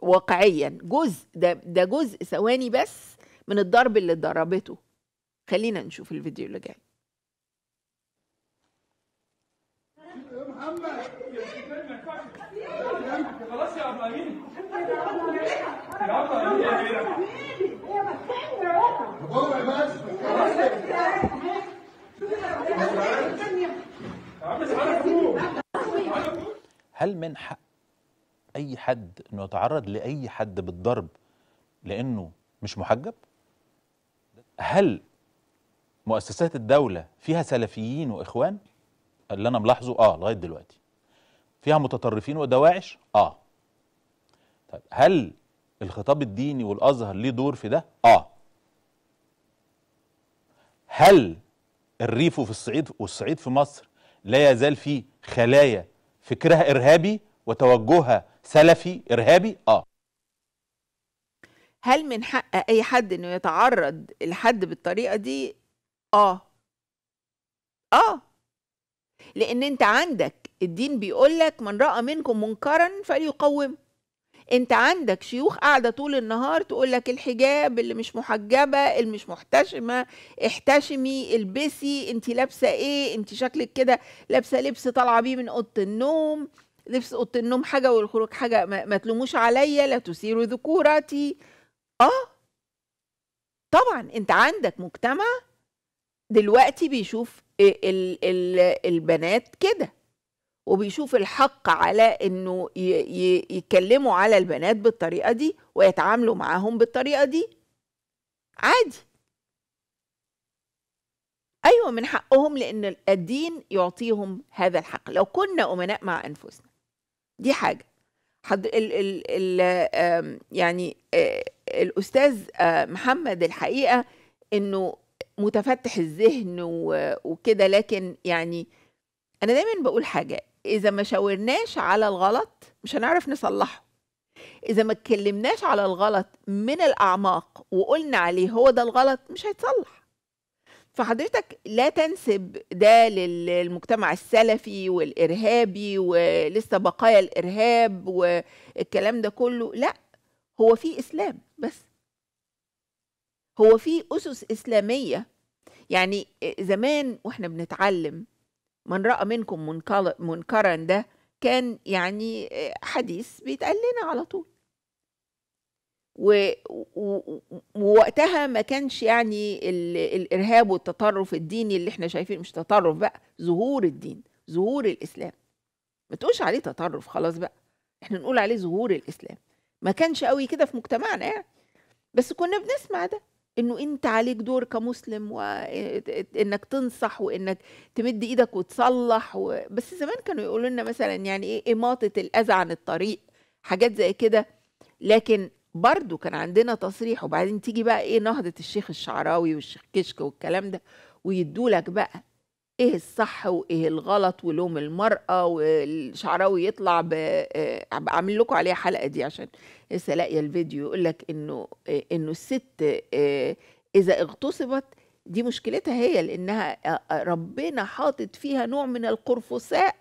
واقعيا. جزء ده ده جزء ثواني بس من الضرب اللي ضربته. خلينا نشوف الفيديو اللي جاي. خلاص يا أماني، هل من حق أي حد إنه يتعرض لأي حد بالضرب لأنه مش محجب؟ هل مؤسسات الدولة فيها سلفيين وإخوان؟ اللي أنا ملاحظه آه لغاية دلوقتي فيها متطرفين ودواعش؟ آه. طيب هل الخطاب الديني والأزهر ليه دور في ده؟ آه. هل الريف في الصعيد والصعيد في مصر لا يزال فيه خلايا فكرها إرهابي وتوجهها سلفي إرهابي؟ آه. هل من حق أي حد إنه يتعرض لحد بالطريقة دي؟ آه آه لأن أنت عندك الدين بيقولك: من رأى منكم منكرا فليقوم. أنت عندك شيوخ قاعدة طول النهار تقولك: الحجاب، اللي مش محجبة، اللي مش محتشمة، احتشمي، البسي، أنت لابسة إيه، أنت شكلك كده لابسة لبس طالعة بيه من أوضة النوم، لبس أوضة النوم حاجة والخروج حاجة، ما تلوموش عليا، لا تثيروا ذكورتي. آه طبعا أنت عندك مجتمع دلوقتي بيشوف البنات كده، وبيشوف الحق على انه يتكلموا على البنات بالطريقه دي ويتعاملوا معاهم بالطريقه دي عادي. أيوة من حقهم، لأن الدين يعطيهم هذا الحق. لو كنا أمناء مع أنفسنا، دي حاجة. حض... ال... ال... ال... يعني الأستاذ محمد الحقيقة أنه متفتح الذهن وكده، لكن يعني أنا دايما بقول حاجة، إذا ما شاورناش على الغلط مش هنعرف نصلحه، إذا ما اتكلمناش على الغلط من الأعماق وقلنا عليه هو ده الغلط مش هيتصلح. فحضرتك لا تنسب ده للمجتمع السلفي والإرهابي ولسه بقايا الإرهاب والكلام ده كله، لا، هو في إسلام، بس هو في أسس إسلامية. يعني زمان وإحنا بنتعلم من رأى منكم منكرا، ده كان يعني حديث بيتقال لنا على طول، ووقتها ما كانش يعني الإرهاب والتطرف الديني اللي احنا شايفين، مش تطرف بقى، ظهور الدين، ظهور الإسلام. ما تقولش عليه تطرف خلاص بقى، احنا نقول عليه ظهور الإسلام. ما كانش قوي كده في مجتمعنا يعني، بس كنا بنسمع ده، انه انت عليك دور كمسلم وانك تنصح وانك تمد ايدك وتصلح و... بس زمان كانوا يقولوا لنا مثلا يعني ايه، إماطة الأذى عن الطريق، حاجات زي كده. لكن برضو كان عندنا تصريح. وبعدين تيجي بقى ايه نهضة الشيخ الشعراوي والشيخ كشك والكلام ده، ويدولك بقى ايه الصح وايه الغلط ولوم المرأة. والشعراوي يطلع بعمل لكم عليها حلقة دي عشان لسه لاقيه الفيديو، يقول لك انه انه الست اذا اغتصبت دي مشكلتها هي، لانها ربنا حاطط فيها نوع من القرفصاء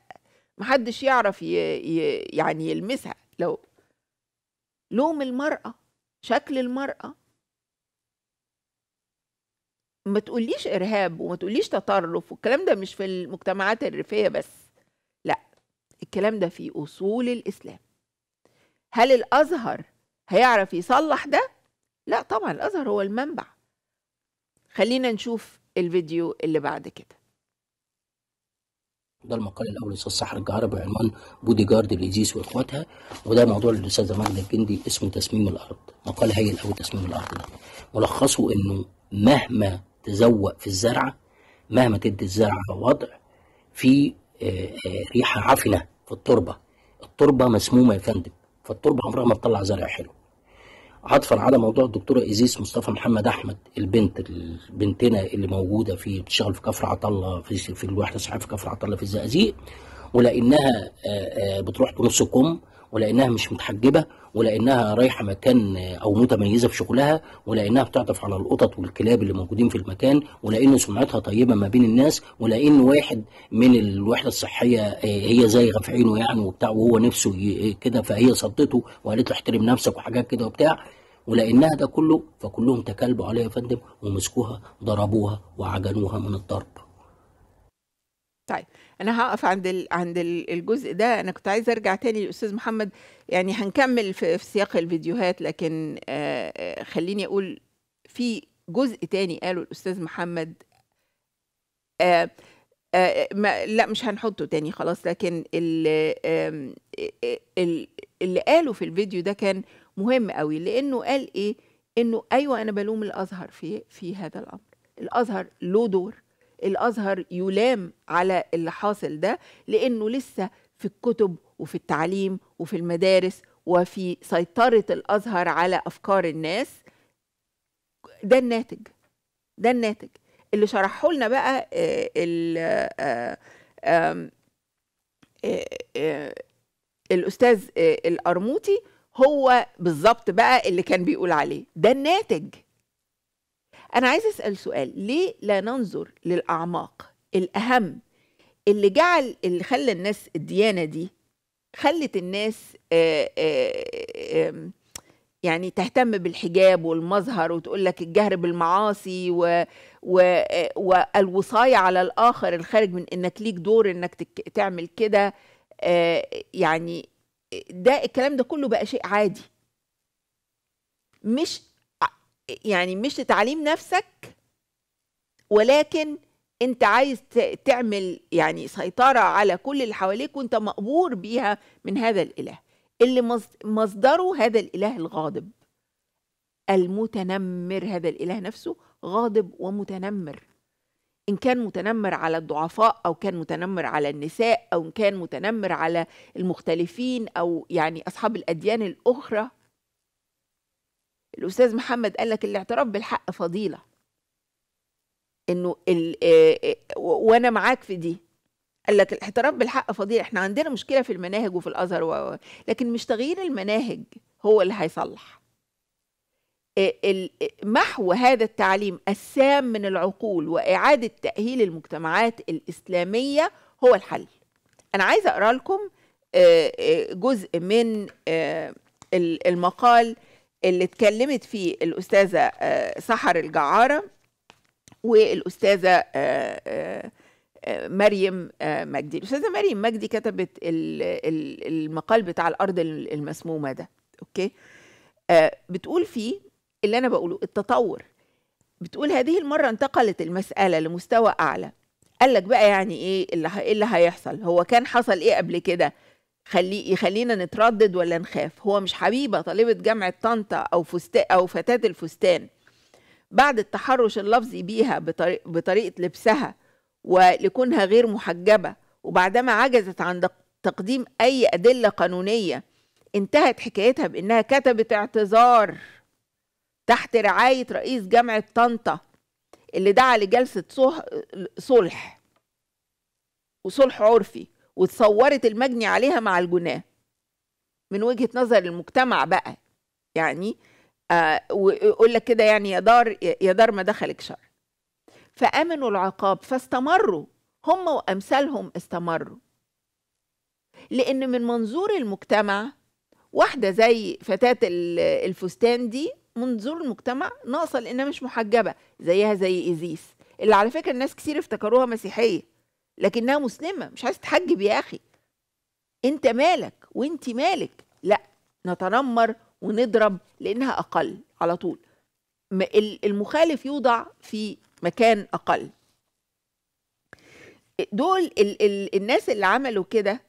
محدش يعرف يعني يلمسها. لو لوم المرأة، شكل المرأة. ما تقوليش إرهاب وما تقوليش تطرف، والكلام ده مش في المجتمعات الريفية بس، لا، الكلام ده في أصول الإسلام. هل الأزهر هيعرف يصلح ده؟ لا طبعا، الأزهر هو المنبع. خلينا نشوف الفيديو اللي بعد كده. ده المقال الاول للاستاذ سحر الجهربي بعنوان بودي جارد لإيزيس واخواتها، وده موضوع للاستاذه ماجده الجندي اسمه تسميم الارض. مقال هايل قوي تسميم الارض ده، ملخصه انه مهما تزوق في الزرعه، مهما تدي الزرعه وضع، في ريحه عفنه في التربه، التربه مسمومه يا فندم، فالتربه عمرها ما تطلع زرع حلو. عطفا على موضوع الدكتوره إيزيس مصطفى محمد احمد، البنت بنتنا اللي موجوده في بتشتغل في كفر عطله، في في الوحده الصحيه في كفر عطله في الزقازيق، ولانها بتروح بنص كم، ولانها مش متحجبه، ولانها رايحه مكان او متميزه في شغلها، ولانها بتعطف على القطط والكلاب اللي موجودين في المكان، ولان سمعتها طيبه ما بين الناس، ولان واحد من الوحده الصحيه هي زي غفعينه يعني وبتاع، وهو نفسه كده، فهي صدته وقالت له احترم نفسك وحاجات كده وبتاع، ولانها ده كله، فكلهم تكالبوا عليها يا فندم، ومسكوها ضربوها وعجنوها من الضرب. طيب انا هقف عند ال... عند الجزء ده. انا كنت عايزه ارجع تاني للاستاذ محمد، يعني هنكمل في, في سياق الفيديوهات، لكن آه خليني اقول في جزء تاني قاله الاستاذ محمد، آه آه ما... لا مش هنحطه تاني خلاص، لكن اللي, آه اللي قاله في الفيديو ده كان مهم قوي، لانه قال ايه، انه ايوه انا بلوم الازهر في في هذا الامر، الازهر له دور، الازهر يلام على اللي حاصل ده، لانه لسه في الكتب وفي التعليم وفي المدارس وفي سيطره الازهر على افكار الناس. ده الناتج، ده الناتج اللي شرحه لنا بقى الاستاذ القرموطي، هو بالظبط بقى اللي كان بيقول عليه ده الناتج. أنا عايز أسأل سؤال، ليه لا ننظر للأعماق الأهم اللي جعل اللي خلى الناس الديانة دي خلت الناس آآ آآ يعني تهتم بالحجاب والمظهر، وتقول لك الجهر بالمعاصي و و والوصاية على الآخر الخارج من إنك ليك دور إنك تعمل كده. يعني ده الكلام ده كله بقى شيء عادي، مش يعني مش لتعليم نفسك، ولكن انت عايز تعمل يعني سيطرة على كل اللي حواليك، وانت مقبور بيها من هذا الإله اللي مصدره هذا الإله الغاضب المتنمر. هذا الإله نفسه غاضب ومتنمر. إن كان متنمر على الضعفاء أو كان متنمر على النساء أو إن كان متنمر على المختلفين أو يعني أصحاب الأديان الأخرى. الأستاذ محمد قال لك الاعتراف بالحق فضيلة، إنه وأنا معاك في دي. قال لك الاعتراف بالحق فضيلة، إحنا عندنا مشكلة في المناهج وفي الأزهر و... لكن مش تغيير المناهج هو اللي هيصلح. محو هذا التعليم السام من العقول وإعادة تأهيل المجتمعات الإسلامية هو الحل. أنا عايزة أقرأ لكم جزء من المقال اللي اتكلمت فيه الأستاذة سحر الجهربي والأستاذة مريم مجدي. الأستاذة مريم مجدي كتبت المقال بتاع الأرض المسمومة ده، أوكي؟ بتقول فيه اللي أنا بقوله، التطور. بتقول هذه المرة انتقلت المسألة لمستوى أعلى. قال لك بقى يعني إيه اللي, اللي هيحصل؟ هو كان حصل إيه قبل كده خلي يخلينا نتردد ولا نخاف؟ هو مش حبيبة طالبة جامعة طنطا أو, أو فتاة الفستان بعد التحرش اللفظي بيها بطريق بطريقة لبسها ولكونها غير محجبة، وبعدما عجزت عن تقديم أي أدلة قانونية انتهت حكايتها بأنها كتبت اعتذار تحت رعاية رئيس جامعة طنطا اللي دعا لجلسة صلح وصلح عرفي، وتصورت المجني عليها مع الجناه من وجهة نظر المجتمع بقى يعني. آه ويقول لك كده يعني يا دار يا دار ما دخلك شر. فآمنوا العقاب فاستمروا، هم وأمثالهم استمروا، لأن من منظور المجتمع واحدة زي فتاة الفستان دي منظور المجتمع ناقصة لأنها مش محجبة زيها زي إيزيس، اللي على فكرة الناس كتير افتكروها مسيحية لكنها مسلمة. مش عايز تحجب يا أخي، أنت مالك وأنت مالك. لا، نتنمر ونضرب لأنها أقل على طول. المخالف يوضع في مكان أقل. دول ال ال الناس اللي عملوا كده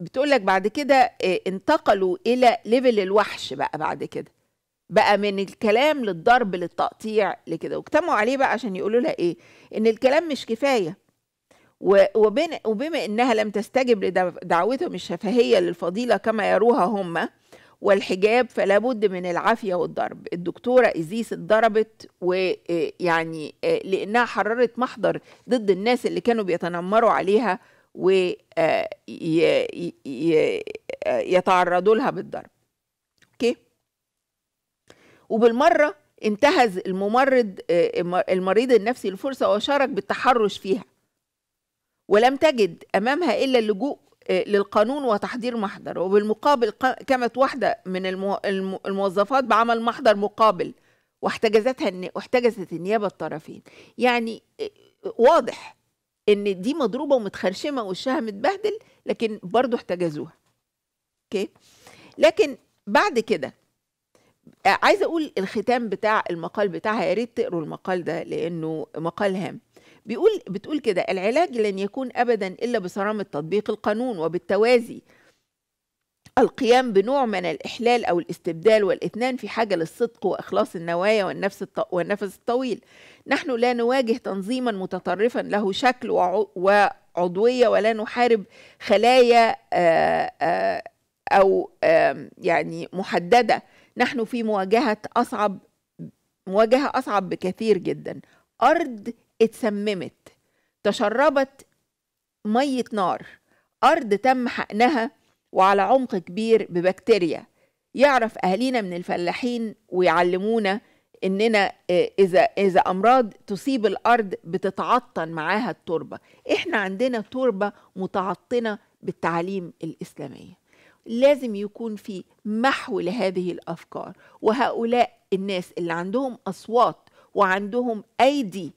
بتقولك بعد كده انتقلوا إلى ليفل الوحش بقى. بعد كده بقى من الكلام للضرب للتقطيع لكده، واجتمعوا عليه بقى عشان يقولوا لها إيه؟ إن الكلام مش كفاية، وبما إنها لم تستجب لدعوتهم الشفهية للفضيلة كما يروها هم والحجاب فلا بد من العافية والضرب. الدكتورة إيزيس اتضربت، ويعني لأنها حررت محضر ضد الناس اللي كانوا بيتنمروا عليها ويتعرضوا لها بالضرب. اوكي، وبالمرة انتهز الممرض المريض النفسي الفرصة وشارك بالتحرش فيها، ولم تجد أمامها إلا اللجوء للقانون وتحضير محضر. وبالمقابل قامت واحدة من الموظفات بعمل محضر مقابل، واحتجزتها واحتجزت النيابة الطرفين. يعني واضح إن دي مضروبة ومتخرشمة وشها متبهدل، لكن برضو احتجزوها. اوكي، لكن بعد كده عايزة أقول الختام بتاع المقال بتاعها، يا ريت تقروا المقال ده لأنه مقال هام. بيقول بتقول كده: العلاج لن يكون أبدا إلا بصرامة تطبيق القانون، وبالتوازي القيام بنوع من الإحلال أو الاستبدال، والاثنان في حاجة للصدق وإخلاص النوايا والنفس والنفس الطويل. نحن لا نواجه تنظيما متطرفا له شكل وعضوية، ولا نحارب خلايا أو يعني محددة. نحن في مواجهة أصعب مواجهة أصعب بكثير جدا. أرض اتسممت، تشربت مية نار، أرض تم حقنها وعلى عمق كبير ببكتيريا. يعرف أهالينا من الفلاحين ويعلمونا إننا إذا إذا أمراض تصيب الأرض بتتعطن معاها التربة. إحنا عندنا تربة متعطنة بالتعاليم الإسلامية، لازم يكون في محو لهذه الأفكار. وهؤلاء الناس اللي عندهم أصوات وعندهم أيدي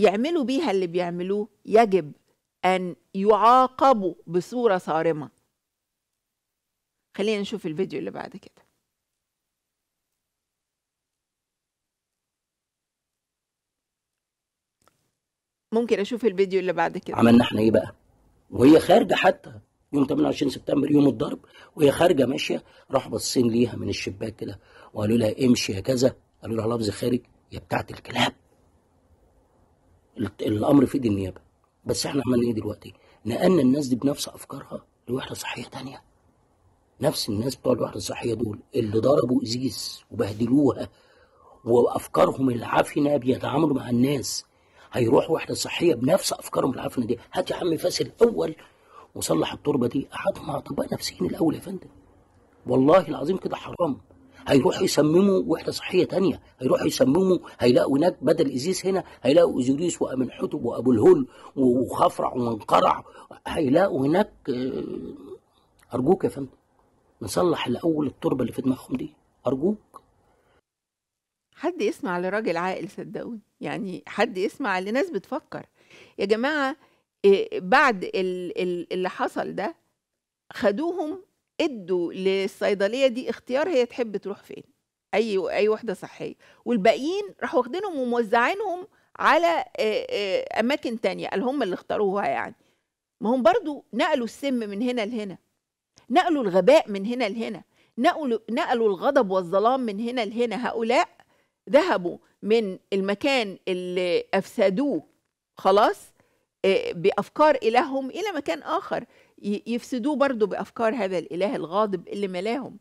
يعملوا بيها اللي بيعملوه يجب أن يعاقبوا بصورة صارمة. خلينا نشوف الفيديو اللي بعد كده. ممكن أشوف الفيديو اللي بعد كده. عملنا احنا إيه بقى؟ وهي خارجة حتى يوم ثمانية وعشرين سبتمبر يوم الضرب، وهي خارجة ماشية، راحوا باصين ليها من الشباك كده وقالوا لها امشي يا كذا، قالوا لها لفظ خارج يا بتاعة الكلاب. الامر في ايد النيابه. بس احنا عملنا ايه دلوقتي؟ نقلنا الناس دي بنفس افكارها لوحده صحيه ثانيه. نفس الناس بتوع الوحده الصحيه دول اللي ضربوا ايزيس وبهدلوها وافكارهم العفنه بيتعاملوا مع الناس، هيروحوا وحده صحيه بنفس افكارهم العفنه دي. هات يا عم فاس الاول وصلح التربه دي، قعدوا مع اطباء نفسيين الاول يا فندم. والله العظيم كده حرام. هيروحوا يسمموا وحده صحيه ثانيه، هيروحوا يسمموا، هيلاقوا هناك بدل ايزيس هنا هيلاقوا ازوريس وامن حتب وابو الهول وخفرع ومنقرع، هيلاقوا هناك. ارجوك يا فندم نصلح الاول التربه اللي في دماغهم دي، ارجوك. حد يسمع لراجل عاقل صدقوني، يعني حد يسمع لناس بتفكر يا جماعه. بعد اللي حصل ده خدوهم ادوا للصيدليه دي اختيار هي تحب تروح فين، اي اي وحده صحيه، والباقيين راحوا واخدينهم وموزعينهم على اماكن تانية قال هم اللي اختاروها. يعني ما هم برضو نقلوا السم من هنا لهنا، نقلوا الغباء من هنا لهنا، نقلوا نقلوا الغضب والظلام من هنا لهنا. هؤلاء ذهبوا من المكان اللي افسدوه خلاص بافكار الههم الى مكان اخر يفسدوه برضو بافكار هذا الاله الغاضب اللي ملاهم.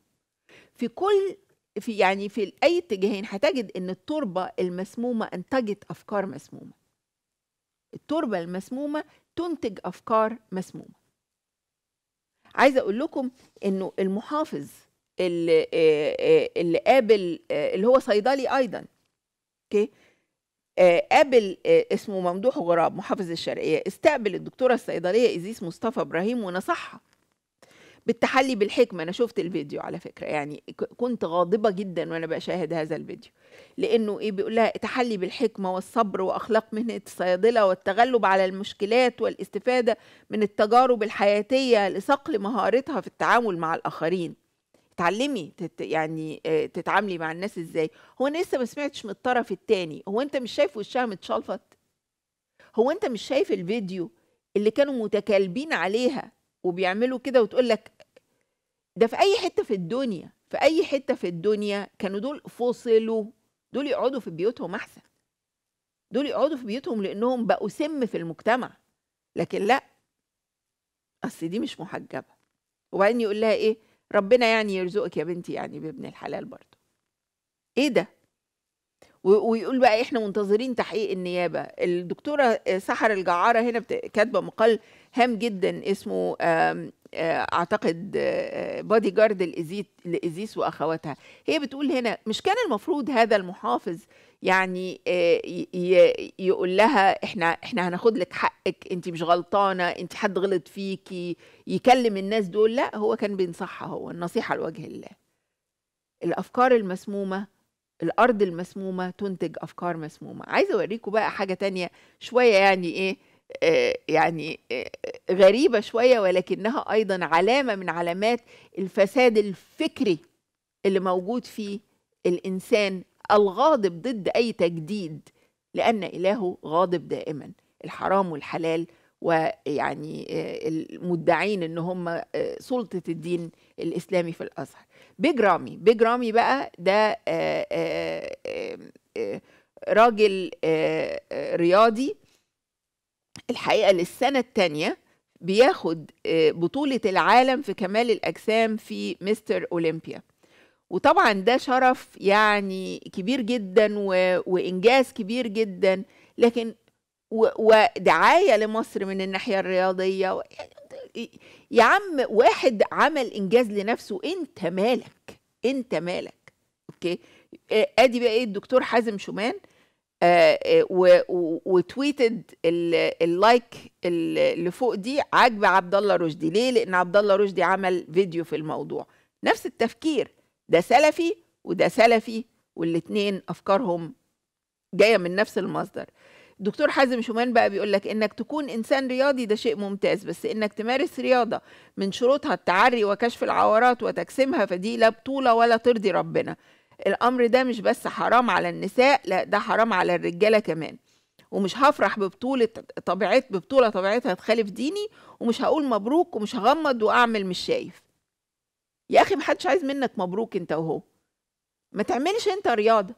في كل في يعني في اي اتجاهين هتجد ان التربه المسمومه انتجت افكار مسمومه. التربه المسمومه تنتج افكار مسمومه. عايزه اقول لكم انه المحافظ اللي اللي قابل اللي هو صيدلي ايضا، اوكي، قابل اسمه ممدوح غراب محافظ الشرقيه، استقبل الدكتوره الصيدليه إيزيس مصطفى ابراهيم ونصحها بالتحلي بالحكمه. انا شفت الفيديو على فكره، يعني كنت غاضبه جدا وانا بشاهد هذا الفيديو، لانه ايه بيقول لها التحلي بالحكمه والصبر واخلاق مهنه الصيادله والتغلب على المشكلات والاستفاده من التجارب الحياتيه لصقل مهارتها في التعامل مع الاخرين. تعلمي تت يعني تتعاملي مع الناس ازاي. هو انا لسه ما سمعتش من الطرف الثاني، هو انت مش شايف وشها متشلفط؟ هو انت مش شايف الفيديو اللي كانوا متكالبين عليها وبيعملوا كده؟ وتقول لك ده في اي حته في الدنيا، في اي حته في الدنيا كانوا دول فصلوا، دول يقعدوا في بيوتهم احسن، دول يقعدوا في بيوتهم لانهم بقوا سم في المجتمع. لكن لا، اصل دي مش محجبه. وبعدين يقول لها ايه؟ ربنا يعني يرزقك يا بنتي يعني بابن الحلال برضه. ايه ده؟ ويقول بقى احنا منتظرين تحقيق النيابه. الدكتوره سحر الجهربي هنا كاتبه مقال هام جدا اسمه آم آم اعتقد بادي جارد لإيزيس واخواتها. هي بتقول هنا مش كان المفروض هذا المحافظ يعني يقول لها احنا احنا هناخد لك حقك، انت مش غلطانه، انت حد غلط فيكي، يكلم الناس دول؟ لا، هو كان بينصحها، هو النصيحه لوجه الله. الافكار المسمومه، الارض المسمومه تنتج افكار مسمومه. عايزه اوريكم بقى حاجه تانية شويه يعني ايه آه يعني آه غريبه شويه، ولكنها ايضا علامه من علامات الفساد الفكري اللي موجود في الانسان الغاضب ضد أي تجديد، لأن إلهه غاضب دائما. الحرام والحلال ويعني المدعين إن هم سلطة الدين الإسلامي في الأزهر. بيج رامي، بيج رامي بقى ده راجل رياضي الحقيقة للسنة الثانية بياخد بطولة العالم في كمال الأجسام في مستر أولمبيا، وطبعا ده شرف يعني كبير جدا و... وانجاز كبير جدا، لكن و... ودعايه لمصر من الناحيه الرياضيه و... يا عم واحد عمل انجاز لنفسه، انت مالك؟ انت مالك؟ اوكي، ادي بقى ايه الدكتور حازم شومان آه و... و... وتويتد اللايك اللي فوق دي عاجب عبدالله رشدي. ليه؟ لان عبدالله رشدي عمل فيديو في الموضوع، نفس التفكير، ده سلفي وده سلفي والاتنين أفكارهم جاية من نفس المصدر. دكتور حازم شومان بقى بيقول لك إنك تكون إنسان رياضي ده شيء ممتاز، بس إنك تمارس رياضة من شروطها التعري وكشف العورات وتجسيمها فدي لا بطولة ولا ترضي ربنا. الأمر ده مش بس حرام على النساء، لا ده حرام على الرجالة كمان. ومش هفرح ببطولة طبيعت ببطولة طبيعتها تخالف ديني، ومش هقول مبروك، ومش هغمض وأعمل مش شايف. يا اخي محدش عايز منك مبروك انت وهو، ما تعملش انت رياضه،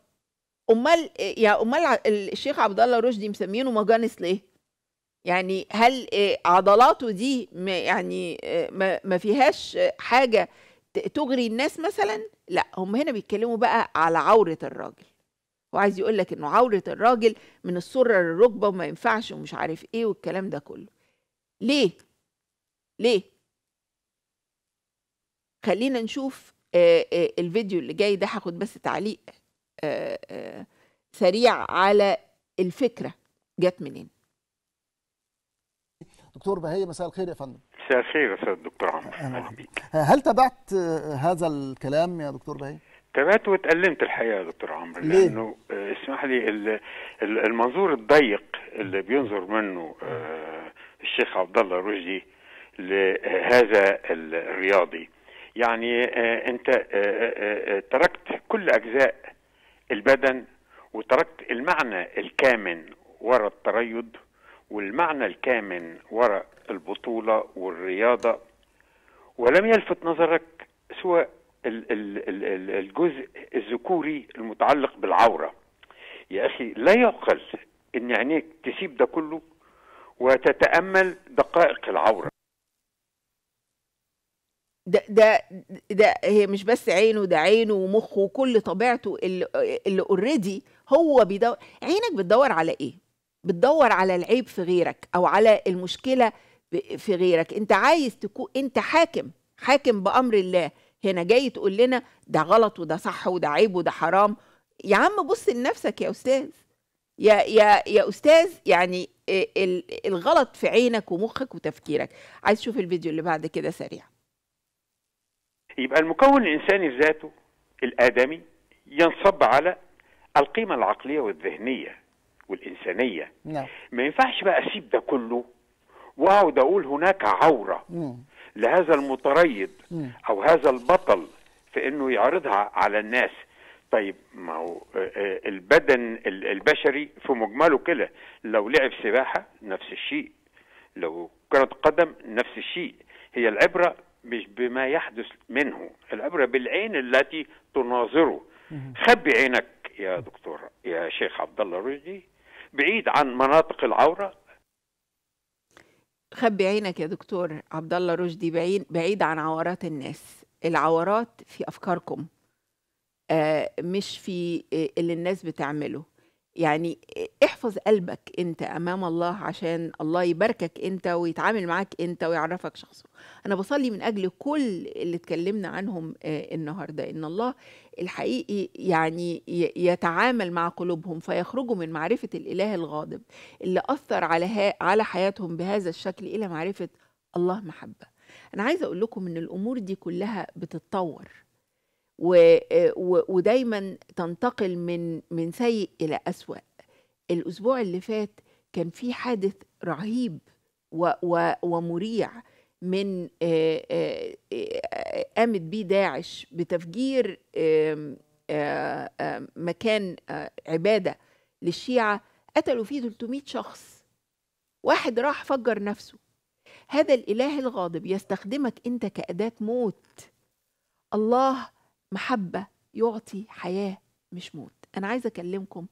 امال يا امال الشيخ عبد الله رشدي مسمينه مجانس ليه؟ يعني هل عضلاته دي يعني ما فيهاش حاجه تغري الناس مثلا؟ لا، هم هنا بيتكلموا بقى على عوره الراجل، وعايز يقول لك انه عوره الراجل من السره للركبه وما ينفعش ومش عارف ايه والكلام ده كله. ليه؟ ليه؟ خلينا نشوف الفيديو اللي جاي ده. هاخد بس تعليق سريع على الفكره جت منين. دكتور بهية، مساء الخير يا فندم. مساء الخير يا سيد دكتور عمرو، اهلا بيك. هل تابعت هذا الكلام يا دكتور بهية؟ تابعته واتألمت الحقيقه يا دكتور عمرو، لانه اسمح لي المنظور الضيق اللي بينظر منه الشيخ عبد الله رشدي لهذا الرياضي، يعني انت تركت كل اجزاء البدن وتركت المعنى الكامن وراء التريض والمعنى الكامن وراء البطولة والرياضة، ولم يلفت نظرك سوى الجزء الذكوري المتعلق بالعورة. يا أخي لا يعقل إن عينيك تسيب ده كله وتتأمل دقائق العورة. ده ده ده هي مش بس عينه، ده عينه ومخه وكل طبيعته اللي اوريدي هو بيدور. عينك بتدور على ايه؟ بتدور على العيب في غيرك او على المشكله في غيرك. انت عايز تكون انت حاكم، حاكم بامر الله. هنا جاي تقول لنا ده غلط وده صح وده عيب وده حرام. يا عم بص لنفسك يا استاذ، يا يا يا استاذ، يعني الغلط في عينك ومخك وتفكيرك. عايز تشوف الفيديو اللي بعد كده سريع. يبقى المكون الإنساني في ذاته الآدمي ينصب على القيمة العقلية والذهنية والإنسانية. لا، ما ينفعش بقى أسيب ده كله وأقعد أقول هناك عورة لا. لهذا المتريض لا. أو هذا البطل في إنه يعرضها على الناس. طيب ما هو البدن البشري في مجمله كده، لو لعب سباحة نفس الشيء، لو كرة قدم نفس الشيء. هي العبرة مش بما يحدث منه، العبرة بالعين التي تناظره. خبي عينك يا دكتور يا شيخ عبد الله رشدي بعيد عن مناطق العورة. خبي عينك يا دكتور عبد الله رشدي بعيد بعيد عن عورات الناس. العورات في أفكاركم، آه مش في اللي الناس بتعمله. يعني احفظ قلبك انت امام الله عشان الله يباركك انت ويتعامل معاك انت ويعرفك شخصه. انا بصلي من اجل كل اللي اتكلمنا عنهم النهارده، ان الله الحقيقي يعني يتعامل مع قلوبهم فيخرجوا من معرفه الاله الغاضب اللي اثر على على حياتهم بهذا الشكل الى معرفه الله محبه. انا عايزه اقول لكم ان الامور دي كلها بتتطور ودايما تنتقل من من سيء إلى أسوأ. الأسبوع اللي فات كان في حادث رهيب ومريع من قامت بيه داعش بتفجير مكان عبادة للشيعة، قتلوا فيه ثلاثمائة شخص، واحد راح فجر نفسه. هذا الإله الغاضب يستخدمك أنت كأداة موت. الله محبة يعطي حياة مش موت. أنا عايزة أكلمكم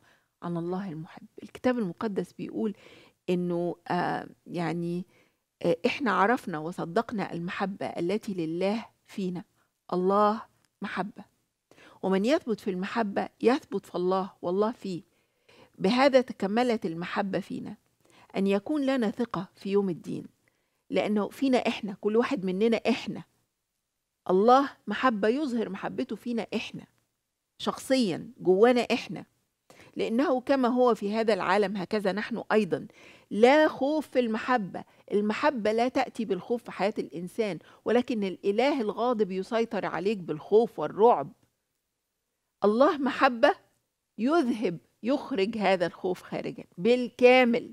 عن الله المحب. الكتاب المقدس بيقول إنه آه يعني آه إحنا عرفنا وصدقنا المحبة التي لله فينا. الله محبة، ومن يثبت في المحبة يثبت في الله والله فيه. بهذا تكملت المحبة فينا، أن يكون لنا ثقة في يوم الدين، لأنه فينا إحنا، كل واحد مننا إحنا. الله محبة يظهر محبته فينا إحنا شخصيا، جوانا إحنا، لأنه كما هو في هذا العالم هكذا نحن أيضا. لا خوف في المحبة، المحبة لا تأتي بالخوف في حياة الإنسان، ولكن الإله الغاضب يسيطر عليك بالخوف والرعب. الله محبة يذهب يخرج هذا الخوف خارجا بالكامل،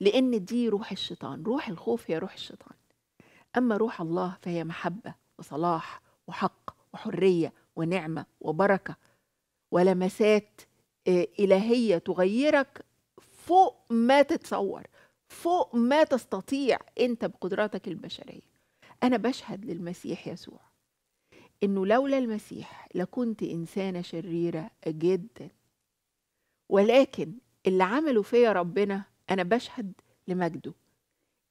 لأن دي روح الشيطان. روح الخوف هي روح الشيطان، أما روح الله فهي محبة وصلاح وحق وحرية ونعمة وبركة ولمسات إلهية تغيرك فوق ما تتصور، فوق ما تستطيع أنت بقدراتك البشرية. أنا بشهد للمسيح يسوع إنه لولا المسيح لكنت إنسانة شريرة جدا ولكن اللي عمله فيا ربنا أنا بشهد لمجده،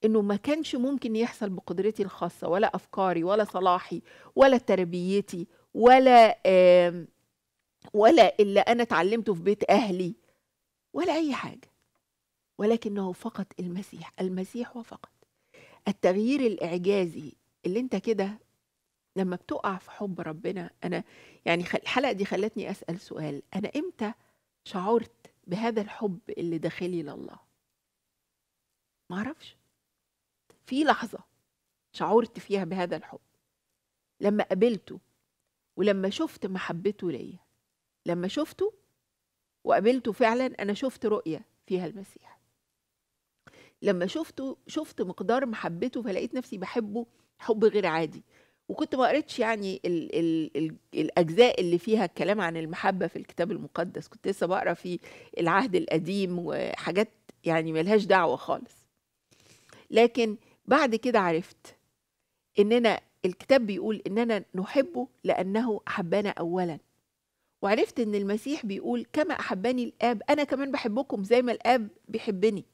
إنه ما كانش ممكن يحصل بقدرتي الخاصة ولا أفكاري ولا صلاحي ولا تربيتي ولا آه ولا اللي أنا اتعلمته في بيت أهلي ولا أي حاجة، ولكنه فقط المسيح. المسيح وفقط التغيير الإعجازي اللي أنت كده لما بتقع في حب ربنا. أنا يعني الحلقة دي خلتني أسأل سؤال، أنا إمتى شعرت بهذا الحب اللي داخلي لله؟ معرفش، في لحظة شعرت فيها بهذا الحب لما قابلته ولما شفت محبته ليا، لما شفته وقابلته فعلا أنا شفت رؤية فيها المسيح. لما شفته شفت مقدار محبته، فلقيت نفسي بحبه حب غير عادي. وكنت ما قريتش يعني ال ال ال الأجزاء اللي فيها الكلام عن المحبة في الكتاب المقدس، كنت لسه بقرأ في العهد القديم وحاجات يعني ملهاش دعوة خالص. لكن بعد كده عرفت إننا الكتاب بيقول إننا نحبه لأنه أحبنا أولا، وعرفت إن المسيح بيقول كما أحبني الآب أنا كمان بحبكم زي ما الآب بيحبني.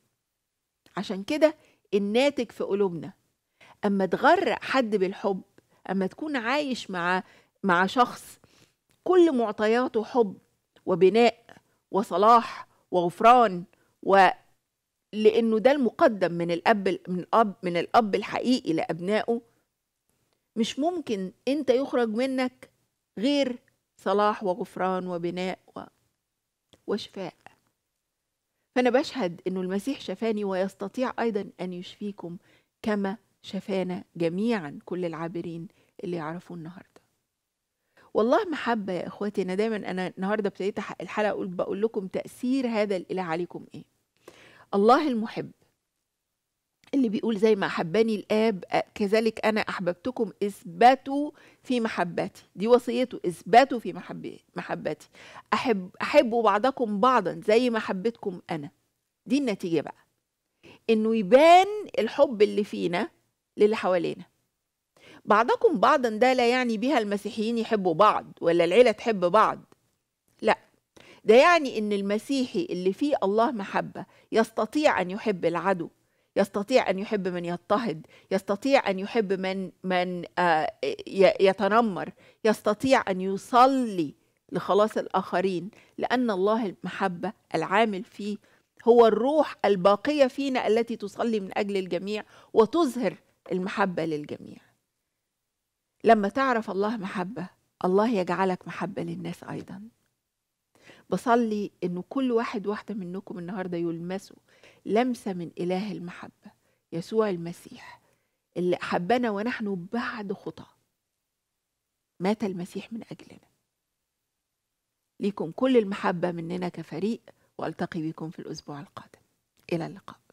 عشان كده الناتج في قلوبنا، أما تغرق حد بالحب، أما تكون عايش مع مع شخص كل معطياته حب وبناء وصلاح وغفران، ولأنه ده المقدم من الأب من الأب من الأب الحقيقي لأبنائه، مش ممكن أنت يخرج منك غير صلاح وغفران وبناء و... وشفاء. فأنا بشهد إنه المسيح شفاني ويستطيع أيضا أن يشفيكم كما شفانا جميعا كل العابرين اللي يعرفوه النهارده. والله محبه يا اخواتي. انا دايما انا النهارده ابتديت الحلقه اقول بقول لكم تاثير هذا الاله عليكم ايه. الله المحب اللي بيقول زي ما احبني الاب كذلك انا احببتكم اثبتوا في محبتي، دي وصيته، اثبتوا في محبتي، احب احبوا بعضكم بعضا زي ما حبيتكم انا. دي النتيجه بقى، انه يبان الحب اللي فينا للي حوالينا. بعضكم بعضا ده لا يعني بيها المسيحيين يحبوا بعض ولا العيلة تحب بعض، لا، ده يعني ان المسيحي اللي فيه الله محبة يستطيع ان يحب العدو، يستطيع ان يحب من يضطهد، يستطيع ان يحب من من آه يتنمر، يستطيع ان يصلي لخلاص الاخرين، لان الله المحبة العامل فيه هو الروح الباقية فينا التي تصلي من اجل الجميع وتظهر المحبة للجميع. لما تعرف الله محبة، الله يجعلك محبة للناس أيضا. بصلي إنه كل واحد واحدة منكم النهاردة يلمسوا لمسة من إله المحبة يسوع المسيح اللي حبنا ونحن بعد خطى. مات المسيح من أجلنا. ليكم كل المحبة مننا كفريق، وألتقي بكم في الأسبوع القادم. إلى اللقاء.